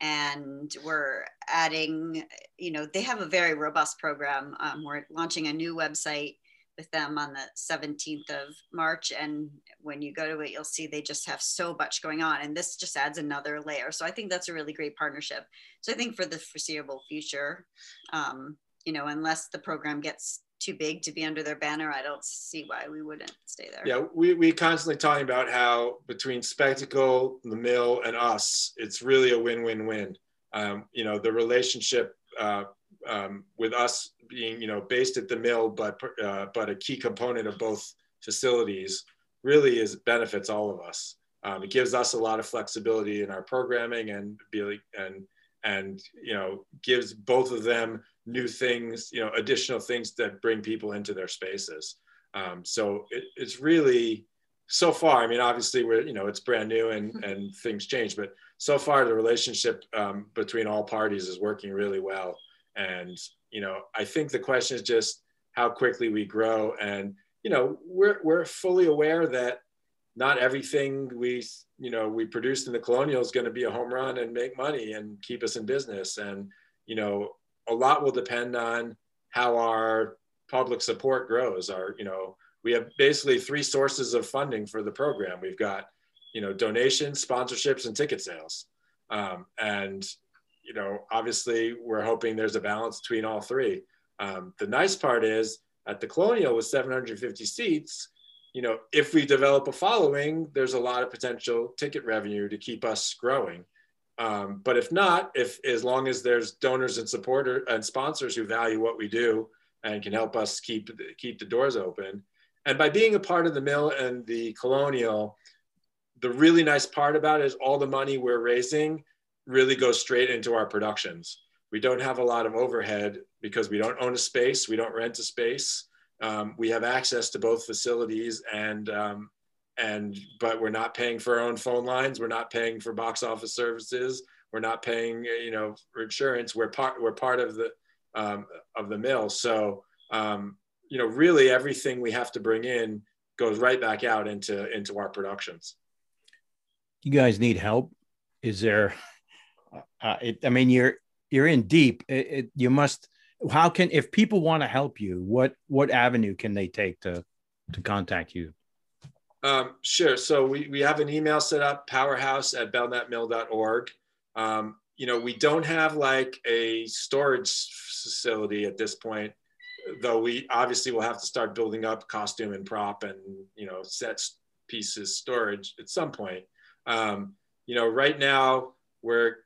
And we're adding, you know, they have a very robust program. Um, we're launching a new website with them on the seventeenth of March. And when you go to it, you'll see they just have so much going on. And this just adds another layer. So I think that's a really great partnership. So I think for the foreseeable future, um, you know, unless the program gets too big to be under their banner, I don't see why we wouldn't stay there. Yeah, we, we constantly talking about how between Spectacle, the Mill, and us, it's really a win-win-win. Um, you know, the relationship uh, um, with us being, you know, based at the Mill, but, uh, but a key component of both facilities really is benefits all of us. Um, it gives us a lot of flexibility in our programming and, and, and you know, gives both of them new things, you know, additional things that bring people into their spaces. Um, so it, it's really, so far, I mean, obviously we're, you know, it's brand new and, and things change, but so far the relationship um, between all parties is working really well. And, you know, I think the question is just how quickly we grow. And, you know, we're, we're fully aware that not everything we, you know, we produce in the Colonial is going to be a home run and make money and keep us in business. And, you know, a lot will depend on how our public support grows. Our, you know, we have basically three sources of funding for the program. We've got, you know, donations, sponsorships, and ticket sales. Um, and, you know, obviously we're hoping there's a balance between all three. Um, the nice part is at the Colonial with seven hundred fifty seats, you know, if we develop a following, there's a lot of potential ticket revenue to keep us growing. Um, but if not, if as long as there's donors and supporters and sponsors who value what we do and can help us keep keep the doors open, and by being a part of the Mill and the Colonial, the really nice part about it is all the money we're raising really goes straight into our productions. We don't have a lot of overhead because we don't own a space, we don't rent a space, um, we have access to both facilities and. Um, And, but we're not paying for our own phone lines. We're not paying for box office services. We're not paying, you know, for insurance. We're part, we're part of the, um, of the Mill. So, um, you know, really everything we have to bring in goes right back out into, into our productions. You guys need help? Is there, uh, it, I mean, you're, you're in deep, it, it, you must, how can, if people want to help you, what, what avenue can they take to, to contact you? Um, sure. So we, we have an email set up, powerhouse at belknap mill dot org. Um, you know, we don't have like a storage facility at this point, though we obviously will have to start building up costume and prop and, you know, set pieces storage at some point. Um, you know, right now we're,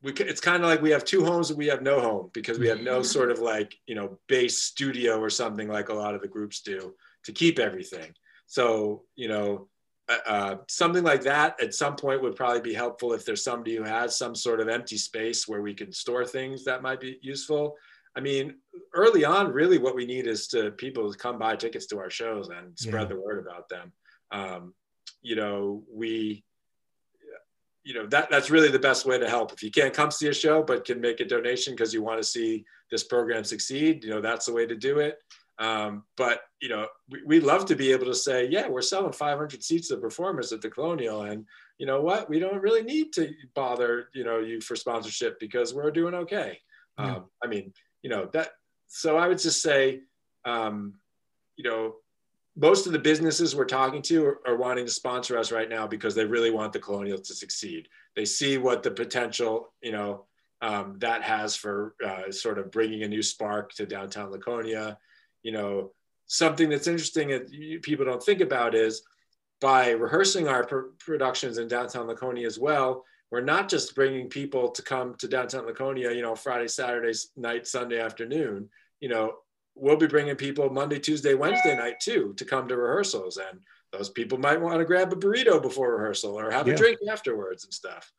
we, it's kind of like we have two homes and we have no home because we have no sort of like, you know, base studio or something like a lot of the groups do to keep everything. So, you know, uh, something like that at some point would probably be helpful if there's somebody who has some sort of empty space where we can store things that might be useful. I mean, early on, really what we need is to people to come buy tickets to our shows and spread yeah. the word about them. Um, you know, we, you know, that, that's really the best way to help. If you can't come see a show, but can make a donation because you want to see this program succeed, you know, that's the way to do it. Um, but, you know, we, we'd love to be able to say, yeah, we're selling five hundred seats of performers at the Colonial. And you know what, we don't really need to bother, you know, you for sponsorship because we're doing okay. Yeah. Um, I mean, you know, that, so I would just say, um, you know, most of the businesses we're talking to are, are wanting to sponsor us right now because they really want the Colonial to succeed. They see what the potential, you know, um, that has for uh, sort of bringing a new spark to downtown Laconia. You know, something that's interesting that you, people don't think about is by rehearsing our pr productions in downtown Laconia as well, we're not just bringing people to come to downtown Laconia, you know, Friday, Saturday night, Sunday afternoon. You know, we'll be bringing people Monday, Tuesday, Wednesday night too to come to rehearsals. And those people might want to grab a burrito before rehearsal or have yeah. a drink afterwards and stuff.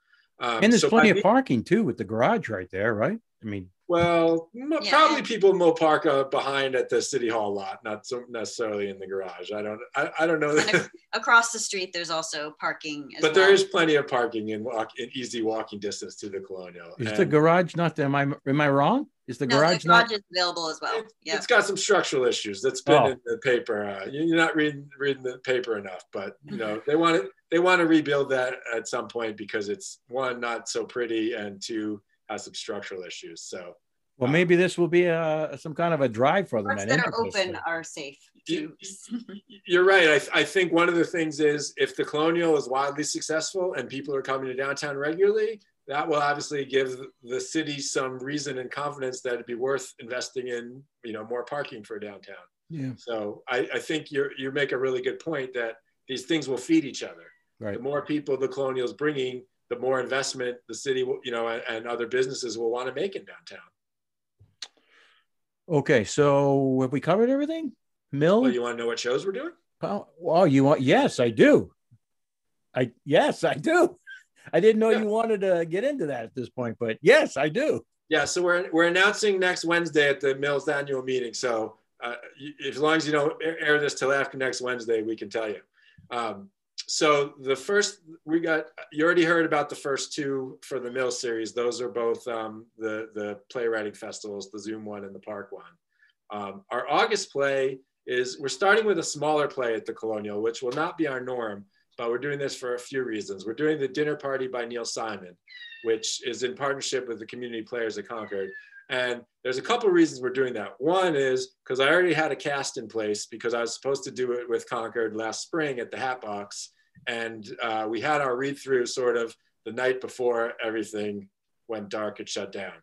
Um, and there's so plenty of parking too with the garage right there, right? I mean, well, yeah. probably people will park uh, behind at the city hall lot, not so necessarily in the garage. I don't, I, I don't know. That. Across the street, there's also parking. As but well. There is plenty of parking in, walk, in easy walking distance to the Colonial. Is and the garage not? Am I am I wrong? Is the no, garage, the garage not is available as well? It, yeah, it's got some structural issues that's been oh. in the paper. Uh, you're not reading reading the paper enough, but you know they want to they want to rebuild that at some point because it's one, not so pretty, and two, has some structural issues. So, well, um, maybe this will be a, some kind of a drive for them. That are open are safe. You, you're right. I, th I think one of the things is if the Colonial is wildly successful and people are coming to downtown regularly, that will obviously give the city some reason and confidence that it'd be worth investing in, you know, more parking for downtown. Yeah. So I, I think you you make a really good point that these things will feed each other. Right. The more people the Colonial is bringing, the more investment the city will, you know, and, and other businesses will want to make in downtown. Okay, so have we covered everything? Mill? Well, you want to know what shows we're doing? Oh, well, you want? Yes, I do. I yes, I do. I didn't know yeah. you wanted to get into that at this point, but yes, I do. Yeah, so we're we're announcing next Wednesday at the Mill's annual meeting. So uh, as long as you don't air this till after next Wednesday, we can tell you. Um, So the first, we got, you already heard about the first two for the Mill series. Those are both um, the, the playwriting festivals, the Zoom one and the Park one. Um, our August play is, we're starting with a smaller play at the Colonial, which will not be our norm, but we're doing this for a few reasons. We're doing The Dinner Party by Neil Simon, which is in partnership with the Community Players of Concord. And there's a couple of reasons we're doing that. One is because I already had a cast in place because I was supposed to do it with Concord last spring at the Hatbox. And uh, we had our read through sort of the night before everything went dark and shut down.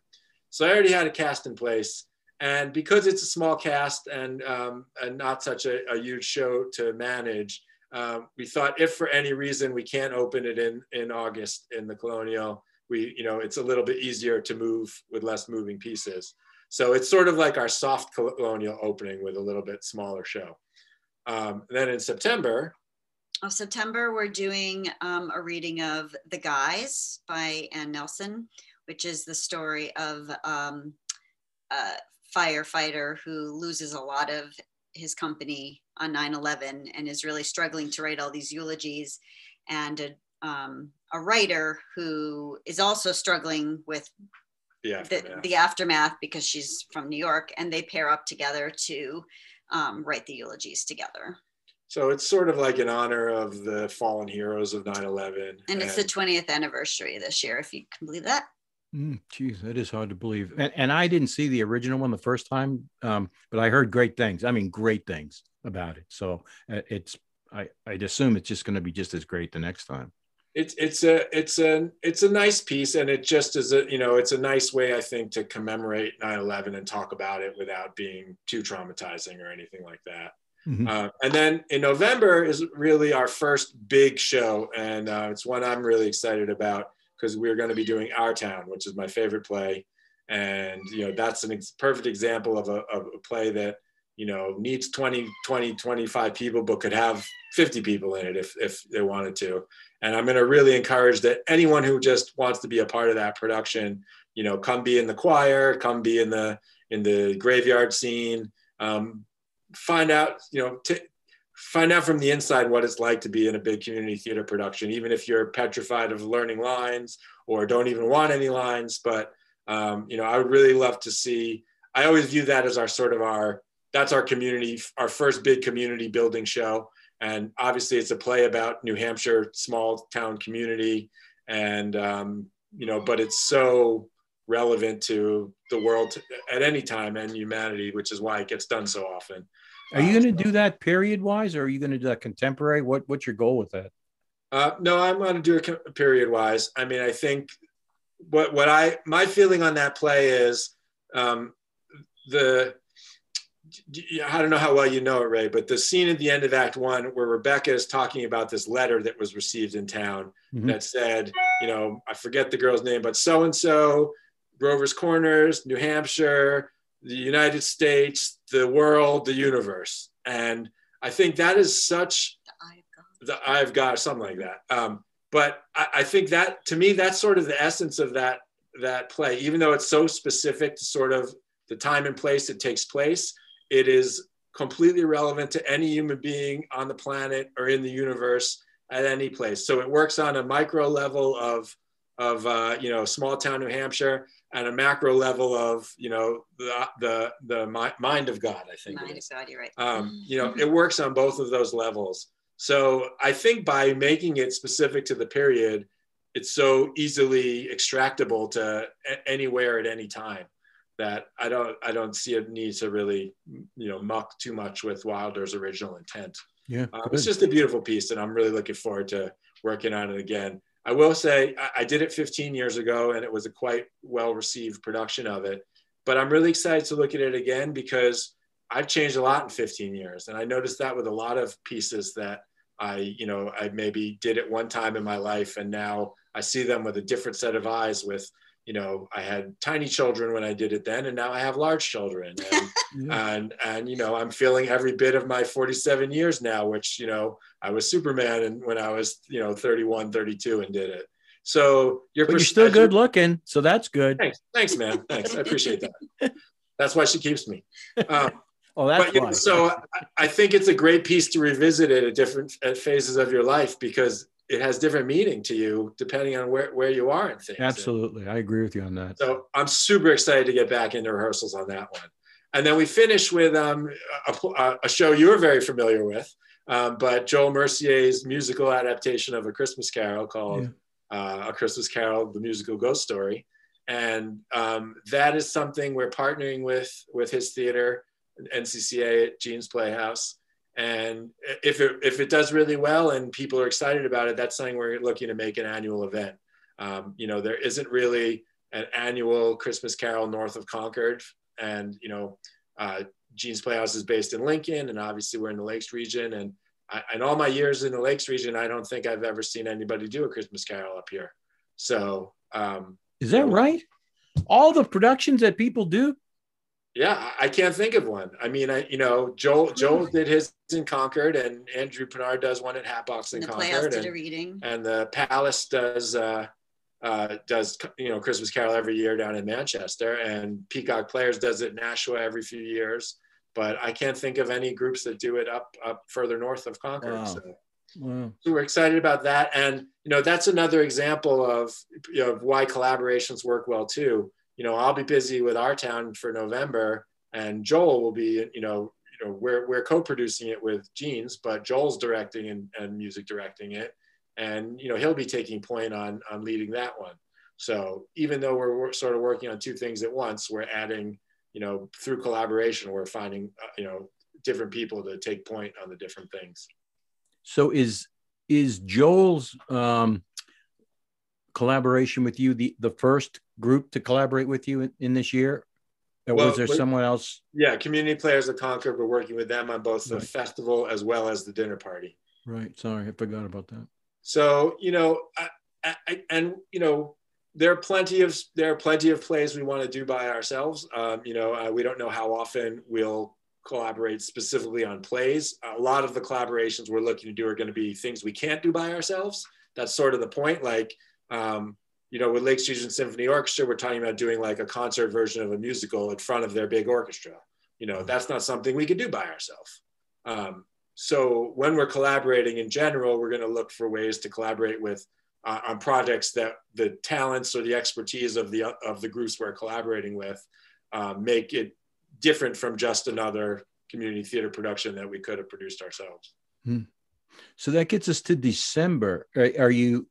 So I already had a cast in place. And because it's a small cast and, um, and not such a, a huge show to manage, um, we thought if for any reason we can't open it in, in August in the Colonial, we, you know, it's a little bit easier to move with less moving pieces. So it's sort of like our soft Colonial opening with a little bit smaller show. Um, then in September. Of September, we're doing um, a reading of The Guys by Anne Nelson, which is the story of um, a firefighter who loses a lot of his company on nine eleven and is really struggling to write all these eulogies, and a Um, a writer who is also struggling with the aftermath. The, the aftermath because she's from New York, and they pair up together to um, write the eulogies together. So it's sort of like in honor of the fallen heroes of nine eleven. And it's and the twentieth anniversary this year, if you can believe that. Mm, geez, that is hard to believe. And, and I didn't see the original one the first time, um, but I heard great things. I mean, great things about it. So uh, it's, I, I'd assume it's just going to be just as great the next time. It's it's a it's a it's a nice piece, and it just is a you know it's a nice way I think to commemorate nine eleven and talk about it without being too traumatizing or anything like that. Mm-hmm. uh, and then in November is really our first big show, and uh, it's one I'm really excited about because we're going to be doing Our Town, which is my favorite play, and you know that's an ex perfect example of a, of a play that you know needs twenty, twenty, twenty-five people, but could have fifty people in it if if they wanted to. And I'm going to really encourage that anyone who just wants to be a part of that production, you know, come be in the choir, come be in the in the graveyard scene, um, find out, you know, t find out from the inside what it's like to be in a big community theater production, even if you're petrified of learning lines or don't even want any lines. But, um, you know, I would really love to see, I always view that as our sort of our, that's our community, our first big community building show. And obviously it's a play about New Hampshire, small town community. And, um, you know, but it's so relevant to the world at any time and humanity, which is why it gets done so often. Are you going to do that period wise, or are you going to do that contemporary? What, what's your goal with that? Uh, no, I'm going to do it period wise. I mean, I think what what I my feeling on that play is um, the I don't know how well you know it, Ray, but the scene at the end of Act One where Rebecca is talking about this letter that was received in town mm-hmm. that said, you know, I forget the girl's name, but so-and-so, Grover's Corners, New Hampshire, the United States, the world, the universe. And I think that is such the eye of God, something like that. Um, but I, I think that, to me, that's sort of the essence of that, that play, even though it's so specific to sort of the time and place it takes place. It is completely relevant to any human being on the planet or in the universe at any place. So it works on a micro level of, of uh, you know, small town New Hampshire, and a macro level of, you know, the the, the mind of God, I think. Mind of God, you're right. Um, you know, it works on both of those levels. So I think by making it specific to the period, it's so easily extractable to anywhere at any time, that I don't, I don't see a need to really, you know, muck too much with Wilder's original intent. Yeah, um, it's just a beautiful piece, and I'm really looking forward to working on it again. I will say I, I did it fifteen years ago, and it was a quite well-received production of it. But I'm really excited to look at it again because I've changed a lot in fifteen years, and I noticed that with a lot of pieces that I, you know, I maybe did at one time in my life, and now I see them with a different set of eyes with. You know, I had tiny children when I did it then, and now I have large children. And, yeah. and, and you know, I'm feeling every bit of my forty-seven years now, which, you know, I was Superman and when I was, you know, thirty-one, thirty-two and did it. So you're, but you're still good looking. So that's good. Thanks, Thanks man. Thanks. I appreciate that. That's why she keeps me. Um, oh, that's but, you know, so I, I think it's a great piece to revisit it at different at phases of your life, because it has different meaning to you depending on where, where you are and things. Absolutely. And I agree with you on that. So I'm super excited to get back into rehearsals on that one. And then we finish with um, a, a show you're very familiar with, um, but Joel Mercier's musical adaptation of A Christmas Carol called yeah. uh, A Christmas Carol, the Musical Ghost Story. And um, that is something we're partnering with, with his theater, N C C A at Jean's Playhouse. And if it, if it does really well and people are excited about it, that's something we're looking to make an annual event. Um, you know, there isn't really an annual Christmas Carol north of Concord. And, you know, uh, Jean's Playhouse is based in Lincoln, and obviously we're in the Lakes Region. And I, in all my years in the Lakes Region, I don't think I've ever seen anybody do A Christmas Carol up here. So. Um, is that right? All the productions that people do? Yeah, I can't think of one. I mean, I you know, Joel Joel did his in Concord, and Andrew Pernard does one at Hatbox in Concord. The Playhouse did a reading. And the Palace does uh, uh, does you know Christmas Carol every year down in Manchester, and Peacock Players does it in Nashua every few years. But I can't think of any groups that do it up up further north of Concord. Wow. So. Wow. So we're excited about that, and you know that's another example of you know why collaborations work well too. You know, I'll be busy with Our Town for November, and Joel will be, you know, you know, we're we're co-producing it with Jean's, but Joel's directing and, and music directing it, and you know he'll be taking point on on leading that one. So even though we're, we're sort of working on two things at once, we're adding, you know, through collaboration, we're finding, uh, you know, different people to take point on the different things. So is is Joel's um, collaboration with you the the first group to collaborate with you in, in this year? Or well, was there someone else? Yeah, Community Players of Concord, we're working with them on both the right. festival as well as the dinner party. Right, sorry, I forgot about that. So, you know, I, I, and, you know, there are plenty of, there are plenty of plays we want to do by ourselves. Um, you know, uh, we don't know how often we'll collaborate specifically on plays. A lot of the collaborations we're looking to do are going to be things we can't do by ourselves. That's sort of the point, like, um, you know, with Lakes Region Symphony Orchestra, we're talking about doing like a concert version of a musical in front of their big orchestra. You know, that's not something we could do by ourselves. Um, so when we're collaborating in general, we're going to look for ways to collaborate with uh, on projects that the talents or the expertise of the of the groups we're collaborating with uh, make it different from just another community theater production that we could have produced ourselves. Hmm. So that gets us to December. Are, are you?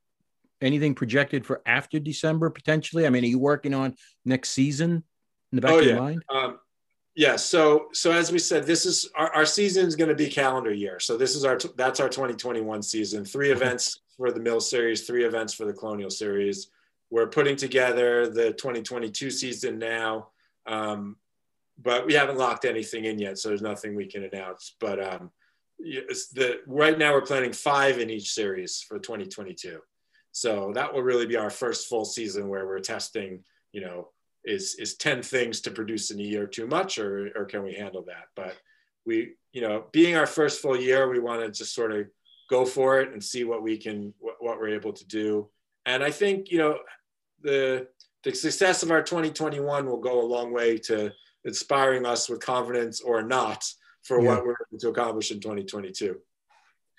Anything projected for after December potentially? I mean, are you working on next season in the back oh, of your yeah. mind? Um, yeah. So, so as we said, this is our, our season is going to be calendar year. So this is our that's our twenty twenty-one season. Three events for the Mill series, three events for the Colonial series. We're putting together the twenty twenty-two season now, um, but we haven't locked anything in yet, so there's nothing we can announce. But um, it's the, right now we're planning five in each series for twenty twenty-two. So that will really be our first full season where we're testing, you know, is, is ten things to produce in a year too much, or, or can we handle that? But we, you know, being our first full year, we want to just sort of go for it and see what we can, what, what we're able to do. And I think, you know, the, the success of our twenty twenty-one will go a long way to inspiring us with confidence or not for yeah. what we're able to accomplish in twenty twenty-two.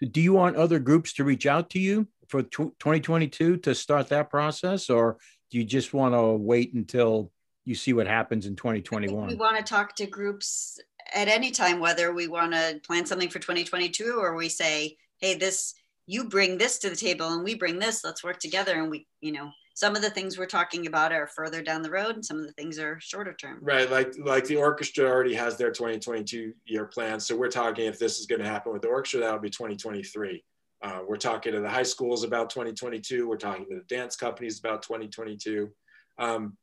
Do you want other groups to reach out to you for twenty twenty-two to start that process? Or do you just want to wait until you see what happens in twenty twenty-one? We want to talk to groups at any time, whether we want to plan something for twenty twenty-two or we say, hey, this, you bring this to the table and we bring this, let's work together. And we, you know, some of the things we're talking about are further down the road and some of the things are shorter term. Right, like, like the orchestra already has their twenty twenty-two year plan. So we're talking, if this is gonna happen with the orchestra, that'll be twenty twenty-three. Uh, we're talking to the high schools about twenty twenty-two. We're talking to the dance companies about twenty twenty-two. Um,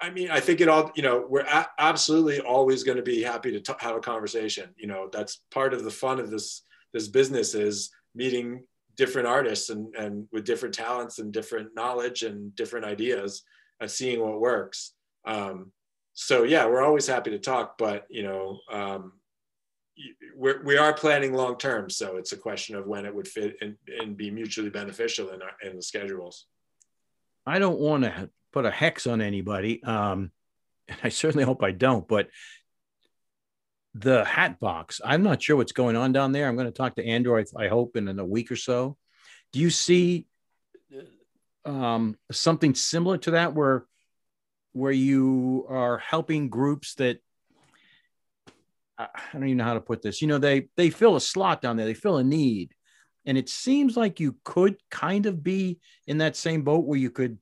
I mean, I think it all, you know, we're a absolutely always gonna be happy to t have a conversation. You know, that's part of the fun of this, this business is meeting different artists and, and with different talents and different knowledge and different ideas and seeing what works. Um, so yeah, we're always happy to talk, but you know, um, we're, we are planning long-term. So it's a question of when it would fit and, and be mutually beneficial in, our, in the schedules. I don't want to put a hex on anybody. Um, and I certainly hope I don't, but the Hatbox, I'm not sure what's going on down there. I'm going to talk to Andrew, I, I hope, in, in a week or so. Do you see um, something similar to that where, where you are helping groups that, I don't even know how to put this, you know, they, they fill a slot down there, they fill a need. And it seems like you could kind of be in that same boat where you could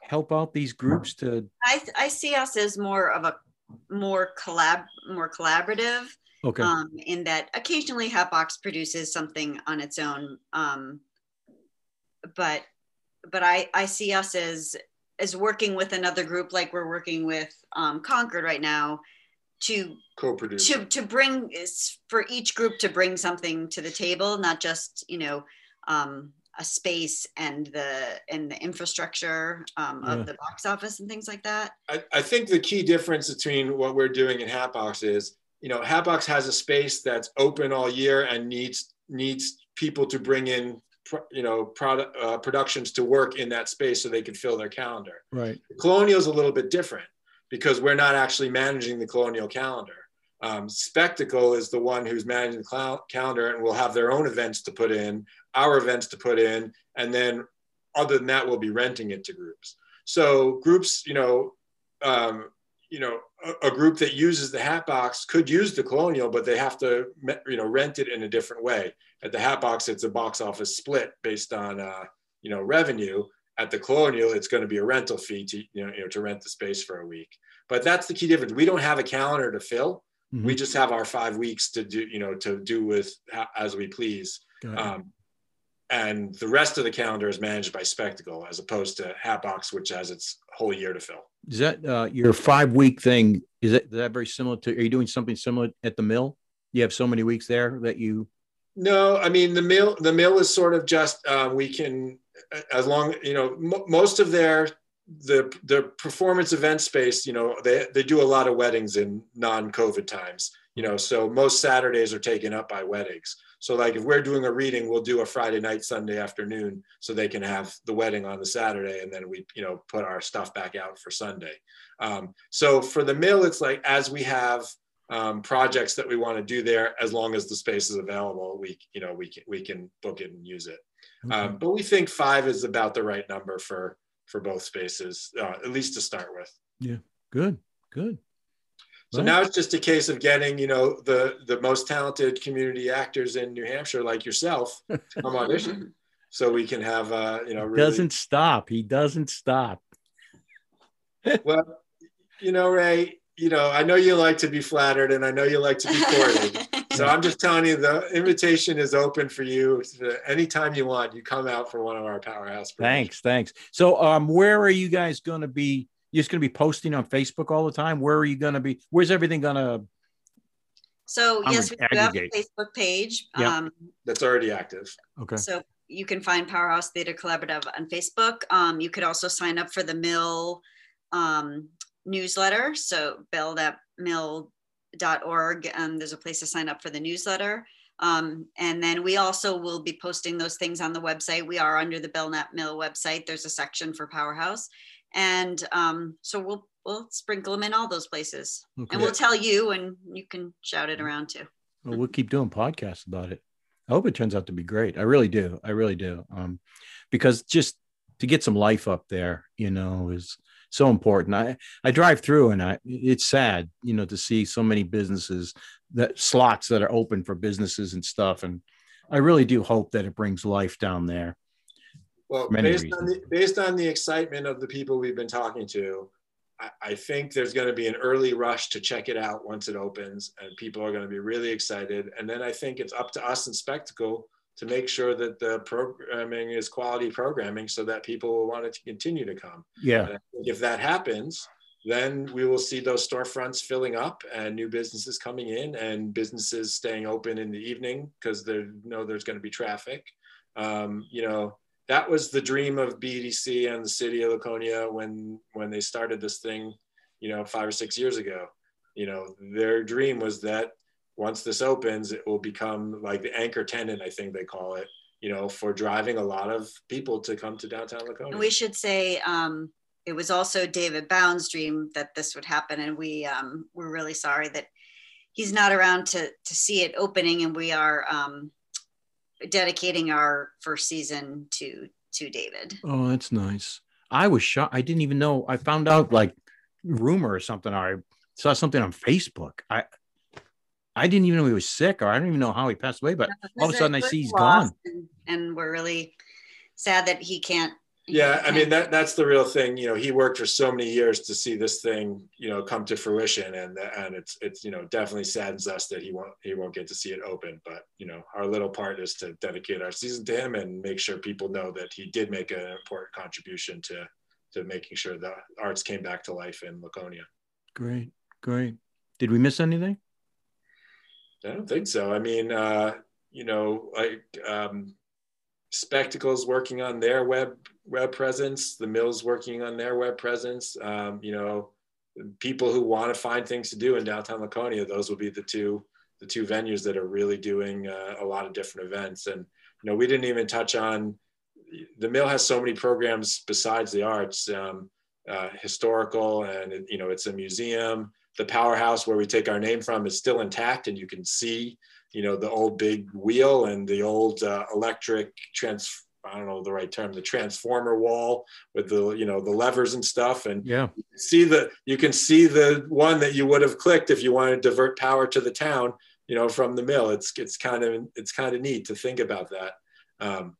help out these groups to. I, I see us as more of a more collab more collaborative, okay, um, in that occasionally Hatbox produces something on its own, um, but but I, I see us as as working with another group, like we're working with um, Concord right now to co-produce, to, to bring for each group to bring something to the table, not just, you know, um, a space and the and the infrastructure um, of yeah. the box office and things like that. I, I think the key difference between what we're doing in Hatbox is, you know, Hatbox has a space that's open all year and needs needs people to bring in, you know, product uh, productions to work in that space so they can fill their calendar. Right. The Colonial is a little bit different because we're not actually managing the Colonial calendar. Um, Spectacle is the one who's managing the calendar and will have their own events to put in, our events to put in, and then other than that, we'll be renting it to groups. So groups, you know, um, you know, a, a group that uses the Hatbox could use the Colonial, but they have to, you know, rent it in a different way. At the Hatbox, it's a box office split based on, uh, you know, revenue. At the Colonial, it's going to be a rental fee to, you know, you know, to rent the space for a week. But that's the key difference. We don't have a calendar to fill. Mm-hmm. We just have our five weeks to do, you know, to do with as we please. Um, and the rest of the calendar is managed by Spectacle as opposed to Hatbox, which has its whole year to fill. Is that uh, your five week thing? Is that, is that very similar to, are you doing something similar at the mill? You have so many weeks there that you. No, I mean, the mill, the mill is sort of just, uh, we can, as long, you know, m most of their, the the performance event space, you know, they, they do a lot of weddings in non-COVID times, you know, so most Saturdays are taken up by weddings. So like if we're doing a reading, we'll do a Friday night, Sunday afternoon, so they can have the wedding on the Saturday and then we, you know, put our stuff back out for Sunday. Um, so for the mill, it's like as we have um, projects that we want to do there, as long as the space is available, we, you know, we can, we can book it and use it. Okay. Um, but we think five is about the right number for for both spaces, uh, at least to start with. Yeah, good, good. So right. Now it's just a case of getting, you know, the, the most talented community actors in New Hampshire, like yourself, to come audition. So we can have, uh, you know, really... He doesn't stop, he doesn't stop. Well, you know, Ray, you know, I know you like to be flattered and I know you like to be courted. So I'm just telling you, the invitation is open for you anytime you want. You come out for one of our Powerhouse productions. Thanks, thanks. So um, where are you guys going to be? You're just going to be posting on Facebook all the time? Where are you going to be? Where's everything going to? So I'm yes, we aggregate. do have a Facebook page. Yep. Um, That's already active. Okay. So you can find Powerhouse Theater Collaborative on Facebook. Um, you could also sign up for the Mill um, newsletter. So bell dot mill dot org, and there's a place to sign up for the newsletter. Um, and then we also will be posting those things on the website. We are under the Belknap Mill website. There's a section for Powerhouse. And um, so we'll We'll sprinkle them in all those places. Okay. And we'll tell you, and you can shout it around too. Well, we'll keep doing podcasts about it. I hope it turns out to be great. I really do. I really do. Um, because just to get some life up there, you know, is so important. I, I drive through and I, it's sad, you know, to see so many businesses, that slots that are open for businesses and stuff. And I really do hope that it brings life down there. Well, based on, the, based on the excitement of the people we've been talking to, I think there's going to be an early rush to check it out once it opens, and people are going to be really excited. And then I think it's up to us in Spectacle to make sure that the programming is quality programming so that people will want it to continue to come. Yeah. And I think if that happens, then we will see those storefronts filling up and new businesses coming in and businesses staying open in the evening because they know there's going to be traffic. Um, you know, that was the dream of B D C and the city of Laconia when, when they started this thing, you know, five or six years ago. You know, their dream was that once this opens, it will become like the anchor tenant, I think they call it, you know, for driving a lot of people to come to downtown Laconia. And we should say um, it was also David Bounds' dream that this would happen. And we um, we're really sorry that he's not around to, to see it opening, and we are um, dedicating our first season to to David. Oh, that's nice. I was shocked. I didn't even know. I found out like rumor or something. Or I saw something on Facebook. I I didn't even know he was sick, or I don't even know how he passed away. But no, all of a sudden, I see he's gone, and, and we're really sad that he can't. Yeah, I mean, that that's the real thing. You know, he worked for so many years to see this thing, you know, come to fruition, and and it's it's you know, definitely saddens us that he won't he won't get to see it open. But you know, our little part is to dedicate our season to him and make sure people know that he did make an important contribution to to making sure the arts came back to life in Laconia. Great, great. Did we miss anything? I don't think so. I mean, uh, you know, like um, Spectacle's working on their web. web presence, the Mill's working on their web presence. Um, you know, people who want to find things to do in downtown Laconia, those will be the two, the two venues that are really doing uh, a lot of different events. And, you know, we didn't even touch on, the Mill has so many programs besides the arts, um, uh, historical, and, you know, it's a museum. The Powerhouse, where we take our name from, is still intact, and you can see, you know, the old big wheel and the old uh, electric transfer, I don't know the right term, the transformer wall with the, you know, the levers and stuff. And yeah, see the, you can see the one that you would have clicked if you wanted to divert power to the town, you know, from the Mill. It's, it's kind of, it's kind of neat to think about that. Um,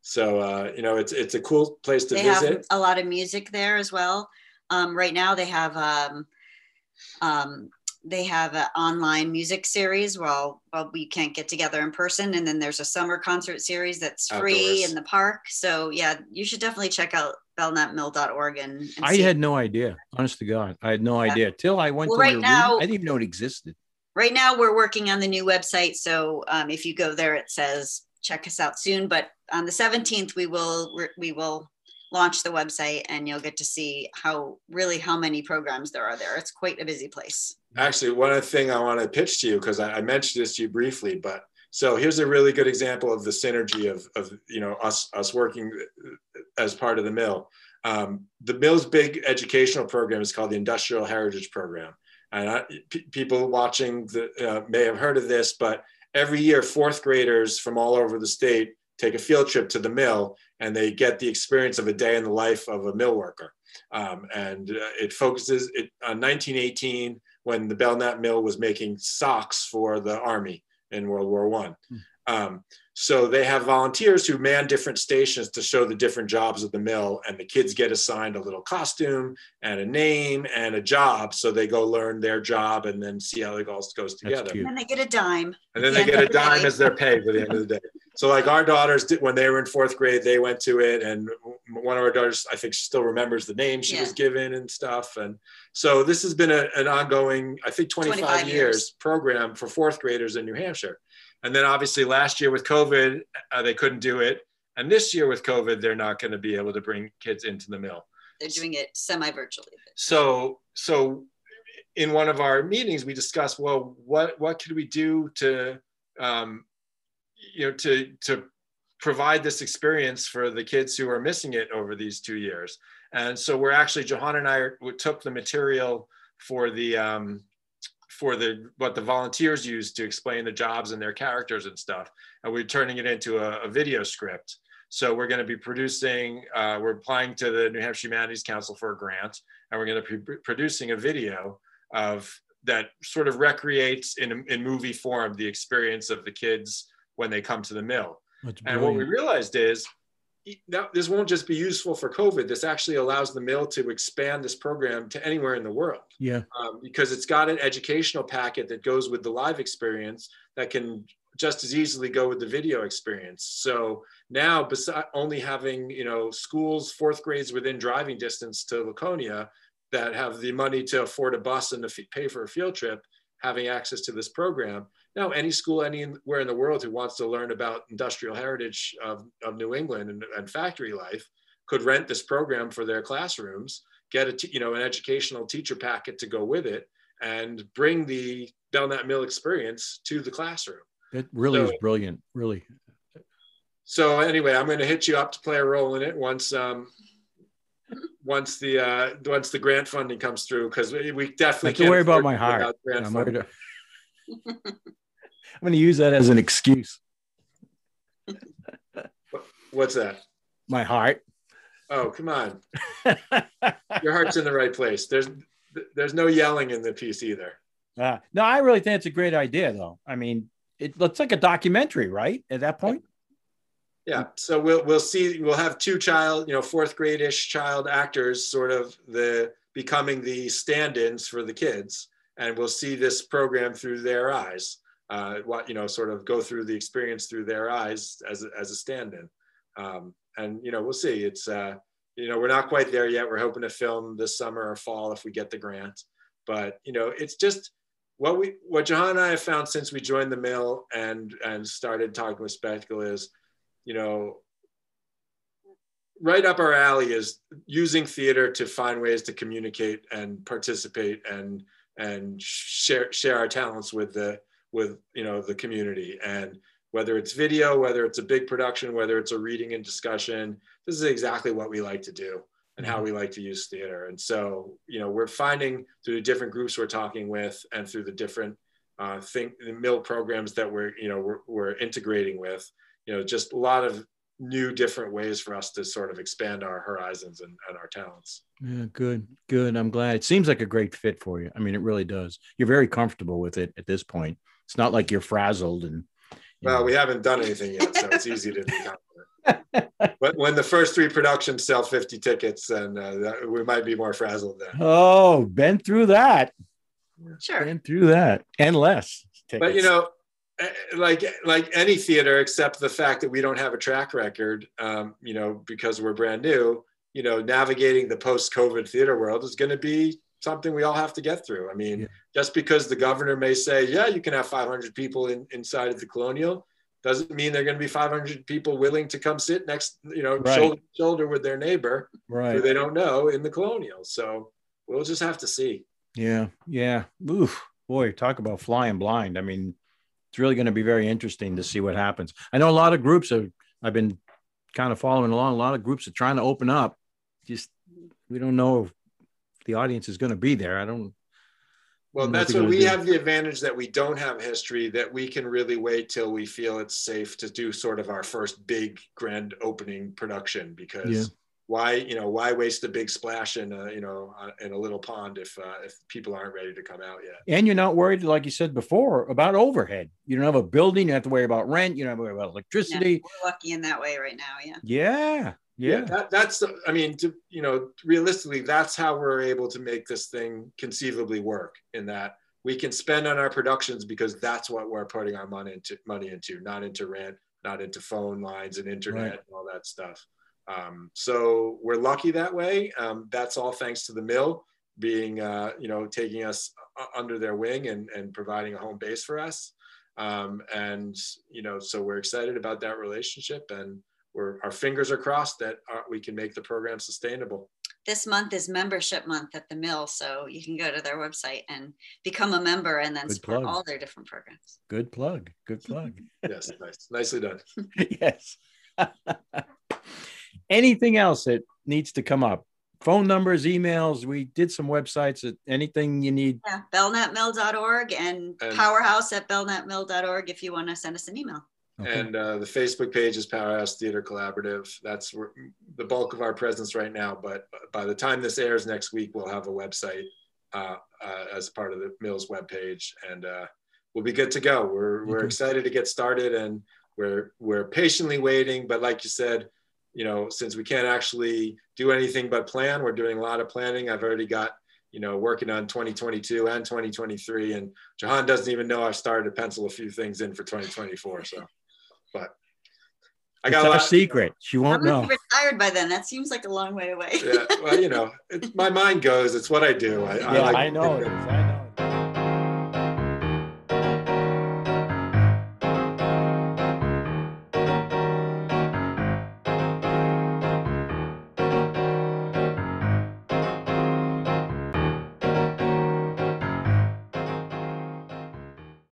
so, uh, you know, it's, it's a cool place to they visit. Have a lot of music there as well. Um, right now they have, um, um, they have an online music series while, while we can't get together in person. And then there's a summer concert series that's free outdoors in the park. So yeah, you should definitely check out belknap mill dot org. And, and I had no idea, honest to God. I had no yeah. idea till I went well, to right now, I didn't even know it existed. Right now we're working on the new website. So um, if you go there, it says, check us out soon. But on the seventeenth, we will, we will launch the website, and you'll get to see how really how many programs there are there. It's quite a busy place. Actually, one other thing I want to pitch to you, because I, I mentioned this to you briefly, but so here's a really good example of the synergy of, of you know, us, us working as part of the Mill. Um, the Mill's big educational program is called the Industrial Heritage Program. And I, p people watching the, uh, may have heard of this, but every year, fourth graders from all over the state take a field trip to the Mill, and they get the experience of a day in the life of a mill worker. Um, and uh, it focuses it, on nineteen eighteen, when the Belknap Mill was making socks for the Army. in World War One. Um, so they have volunteers who man different stations to show the different jobs of the mill, and the kids get assigned a little costume and a name and a job. So they go learn their job and then see how it all goes together. And then they get a dime. And then they get a dime as their pay for the end of the day. So like our daughters did when they were in fourth grade, they went to it, and one of our daughters, I think, still remembers the name she yeah. was given and stuff. And so this has been a, an ongoing, I think, twenty-five, twenty-five years, years program for fourth graders in New Hampshire. And then obviously last year with COVID, uh, they couldn't do it. And this year with COVID, they're not going to be able to bring kids into the mill. They're doing it semi-virtually. So, so in one of our meetings, we discussed, well, what, what could we do to, um, you know, to, to provide this experience for the kids who are missing it over these two years. And so we're actually, Johanna and I are, we took the material for the, um, for the what the volunteers used to explain the jobs and their characters and stuff, and we're turning it into a, a video script. So we're going to be producing, uh, we're applying to the New Hampshire Humanities Council for a grant, and we're going to be producing a video of that sort of recreates in, in movie form the experience of the kids when they come to the mill. And what we realized is, now, this won't just be useful for COVID. This actually allows the mill to expand this program to anywhere in the world. Yeah, um, because it's got an educational packet that goes with the live experience that can just as easily go with the video experience. So now, besides only having, you know, schools, fourth grades within driving distance to Laconia that have the money to afford a bus and to pay for a field trip, having access to this program. Now, any school anywhere in the world who wants to learn about industrial heritage of, of New England and, and factory life could rent this program for their classrooms, get a, you know, an educational teacher packet to go with it, and bring the Belknap Mill experience to the classroom. It really so, is brilliant, really. So anyway, I'm going to hit you up to play a role in it once um, once the uh, once the grant funding comes through, because we, we definitely I can't worry about my heart. I'm going to use that as an excuse. What's that? My heart. Oh, come on. Your heart's in the right place. There's there's no yelling in the piece either. Uh, no, I really think it's a great idea, though. I mean, it looks like a documentary, right? At that point. Yeah. So we'll we'll see. We'll have two child, you know, fourth grade-ish child actors, sort of the becoming the stand-ins for the kids, and we'll see this program through their eyes. Uh, what, you know, sort of go through the experience through their eyes as a, as a stand-in. Um, and, you know, we'll see. It's, uh, you know, we're not quite there yet. We're hoping to film this summer or fall if we get the grant. But, you know, it's just what we, what Johanna and I have found since we joined the mill and, and started talking with Spectacle is, you know, right up our alley is using theater to find ways to communicate and participate and, and share, share our talents with the, with, you know, the community. And whether it's video, whether it's a big production, whether it's a reading and discussion, this is exactly what we like to do and how we like to use theater. And so, you know, we're finding through the different groups we're talking with and through the different uh, thing, the mill programs that we're, you know, we're, we're integrating with, you know, just a lot of new different ways for us to sort of expand our horizons and, and our talents. Yeah, good, good. I'm glad. It seems like a great fit for you. I mean, it really does. You're very comfortable with it at this point. It's not like you're frazzled and. You well, know. We haven't done anything yet, so it's easy to be confident. But when the first three productions sell fifty tickets, and uh, that, we might be more frazzled then. Oh, been through that. Sure. Been through that and less tickets. But you know, like like any theater, except the fact that we don't have a track record, um, you know, because we're brand new. You know, navigating the post-COVID theater world is going to be something we all have to get through. I mean, yeah. Just because the governor may say, yeah, you can have five hundred people in, inside of the Colonial, doesn't mean they're going to be five hundred people willing to come sit next, you know, right. shoulder to shoulder with their neighbor right. who they don't know in the Colonial. So we'll just have to see. Yeah, yeah. Oof, boy, talk about flying blind. I mean, it's really going to be very interesting to see what happens. I know a lot of groups have, I've been kind of following along, a lot of groups are trying to open up. Just, we don't know if the audience is going to be there. I don't. Well, that's what we have the advantage that we don't have history, that we can really wait till we feel it's safe to do sort of our first big grand opening production, because why, you know, why waste a big splash in a, you know, in a little pond if uh, if people aren't ready to come out yet? And you're not worried, like you said before, about overhead. You don't have a building. You don't have to worry about rent. You don't have to worry about electricity. Yeah, we're lucky in that way right now. Yeah. Yeah. Yeah. yeah that, that's, I mean, to, you know, realistically, that's how we're able to make this thing conceivably work, in that we can spend on our productions because that's what we're putting our money into, money into, not into rent, not into phone lines and internet right. and all that stuff. Um, so we're lucky that way. Um, that's all thanks to the mill being, uh, you know, taking us under their wing and, and providing a home base for us. Um, and, you know, so we're excited about that relationship, and we're, our fingers are crossed that uh, we can make the program sustainable. This month is membership month at the mill. So you can go to their website and become a member, and then support all their different programs. Good plug. Good plug. Yes. Nice. Nicely done. Yes. Anything else that needs to come up? Phone numbers, emails. We did some websites. Anything you need? Yeah, belknap mill dot org and, and Powerhouse at belknap mill dot org if you want to send us an email. Okay. And uh, the Facebook page is Powerhouse Theater Collaborative. That's where the bulk of our presence right now. But by the time this airs next week, we'll have a website uh, uh, as part of the Mills webpage, and uh, we'll be good to go. We're we're okay. excited to get started, and we're we're patiently waiting. But like you said, you know, since we can't actually do anything but plan, we're doing a lot of planning. I've already got, you know, working on twenty twenty-two and twenty twenty-three, and Johanna doesn't even know I've started to pencil a few things in for twenty twenty-four. So. But I got it's a lot our secret. She won't know. I'm retired by then. That seems like a long way away. Yeah. Well, you know, it's, my mind goes. It's what I do. I, yeah, I, like I know.